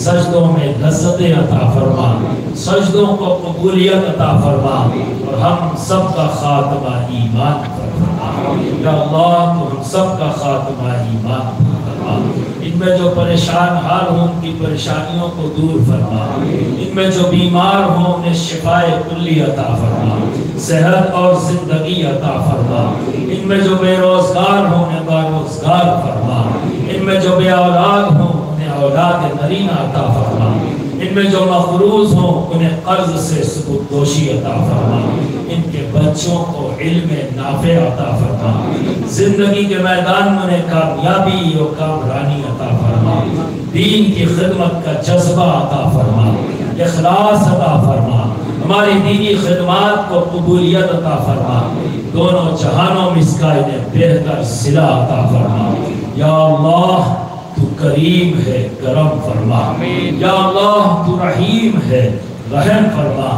सजदों में लज्जतें अता फरमा, सजदों को कबूलियत अता फरमा और हम सब का खात्मा ईमान पर फरमा। या अल्लाह तो हम सब का खात्मा ईमान पर फरमा। इनमें जो परेशान हाल हों उनकी परेशानियों को दूर फरमा, इनमें जो बीमार हों उन्हें शिफाए कुल्ली अता फरमा, सेहत और जिंदगी अता फरमा, इनमें जो बेरोजगार हों उन्हें बारोजगार फरमा, इनमें जो बेऔलाद हों उन्हें औलाद नरीना अता फरमा, इनमें जो मखरूज हों उन्हें कर्ज से सुबुदोशी अता फरमा, इनके बच्चों को इल्म नाफे अता फरमा, जिंदगी के मैदान में उन्हें कामयाबी और कामरानी अता फरमा, दीन की खिदमत का जज्बा अता फरमा, इखलास अता फरमा, हमारी दीनी खिदमात को कबूलियत अता फरमा, दोनों जहानों में इसका इन्हें बेहतर सिला अता फरमा। या अल्लाह तू करीम है, करम फरमा। या अल्लाह तू रहीम है, रहम फरमा।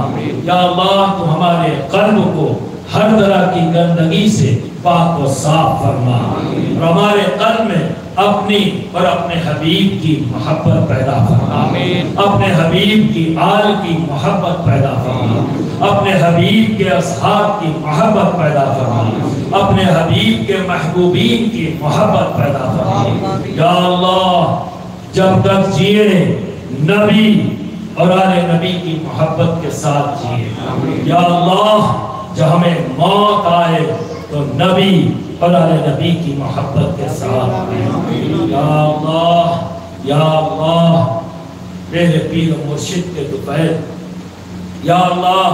या अल्लाह तू हमारे कल्ब को हर तरह की गंदगी से पाक और साफ फरमा और हमारे कल्ब में अपनी और अपने हबीब की मोहब्बत पैदा फरमा, अपने हबीब की आल की मोहब्बत पैदा फरमा, अपने हबीब के असहाब की मोहब्बत पैदा फरमा, अपने हबीब के महबूबीन की मोहब्बत पैदा फरमा। या अल्लाह जब तक जिए नबी और आले नबी की मोहब्बत के साथ जिए। या अल्लाह जब हमें मौत आए तो नबी और आले नबी की मोहब्बत के साथ। या अल्लाह, या अल्लाह मेरे पीर मुर्शिद के दुपहर। या अल्लाह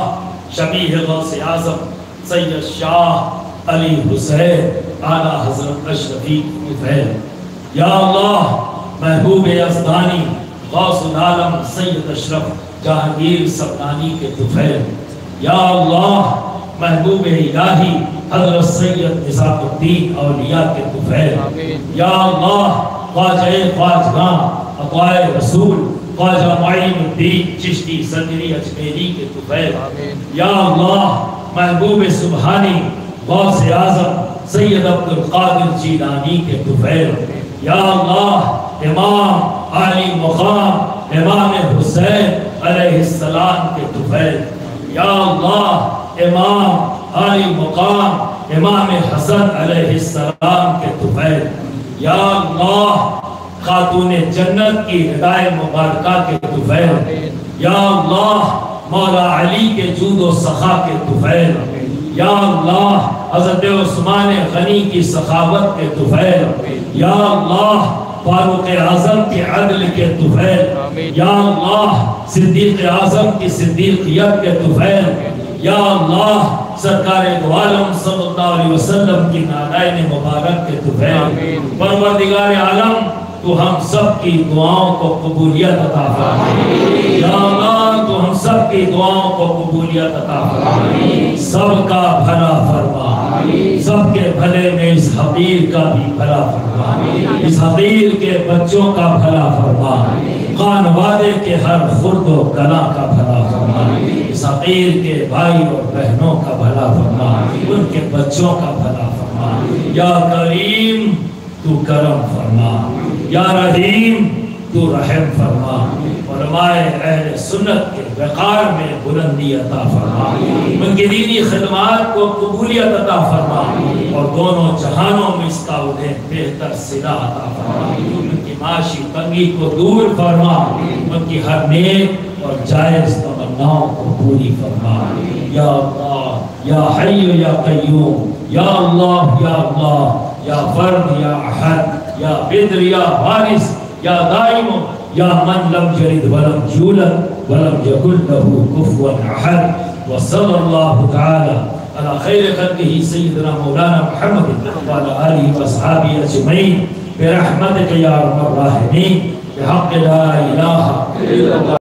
शबीह गौसे आज़म सैयद शाह अली हुसैन आला हज़रत अशरफी की दुपहर। या अल्लाह महबूब अज़दानी गौसुल आलम सैयद अशरफ जहांगीर सबनानी के दुपहर। या अल्लाह महबूब इलाही हज़रत सैयद निज़ामुद्दीन औलिया के दुफैल। या अल्लाह ख्वाजा ख्वाजा अताए रसूल ख्वाजा मुइनुद्दीन चिश्ती सदरी अजमेरी के दुफैल। या अल्लाह महबूब सुबहानी गौस आज़म सैयद अब्दुल कादिर जीलानी के दुफैल। या अल्लाह इमाम आली मक़ाम इमाम हुसैन अलैहिस्सलाम के दुफैल। या अल्लाह इमाम आली मक़ाम इमाम हसन अलैहिस्सलाम के तुफैल। या अल्लाह खातून जन्नत की हिदायत मुबारका के तुफैल। या अल्लाह मौला अली के जूद और सखा के तुफैल। या अल्लाह हज़रत उस्मान गनी की सखावत के तुफैल, या अल्लाह फारूक आज़म के अदल के तुफैल, या अल्लाह सिद्दीक़ आज़म की सिद्दीक़ियत के तुफैल, या अल्लाह सरकारे दो आलम सल्लल्लाहु अलैहि वसल्लम की नादाए मुबारक के तुफैल। परवरदिगार आलम तो हम सब की दुआओं को कबूलियत अता फरमा, या अल्लाह तो हम सब की दुआओं को कबूलियत अता फरमा, सबका भला फरमा, सबके भले में इस हबीब का भी भला फरमा, इस हबीब के बच्चों का भला फरमा, खानवादे के हर खुर्द और कला का भला फरमा, इस हबीब के भाई और बहनों का भला फरमा, उनके बच्चों का भला फरमा। या करीम तू करम फरमा, या रहीम तू रहम फरमा, उलमाए अहले सुन्नत के वक़ार में बुलंदी अता फरमा, उनकी दीनी खिदमात को कबूलियत अता फरमा, और दोनों जहानों में इसका उन्हें बेहतर सिला अता फरमा, उनकी माशी तंगी को दूर फरमा, उनकी हर नेक और जायज़ तमन्नाओं को पूरी फरमा। या अल्लाह या हय्यु या क़य्यूम, या अल्लाह या अल्लाह, या फर्द या अहद, या बिद्र या वारिस, या दाइम, या मन लम यलिद वलम यूलद वलम यकुल लहू कुफुवन अहद। व सल्लल्लाहु तआला अला खैर खल्किही सय्यदना मौलाना मुहम्मद व अला आलिहि व असहाबिहि अजमईन बिरहमतिक या अरहमर राहिमीन बिहक़्क़ि ला इलाहा इल्लल्लाह।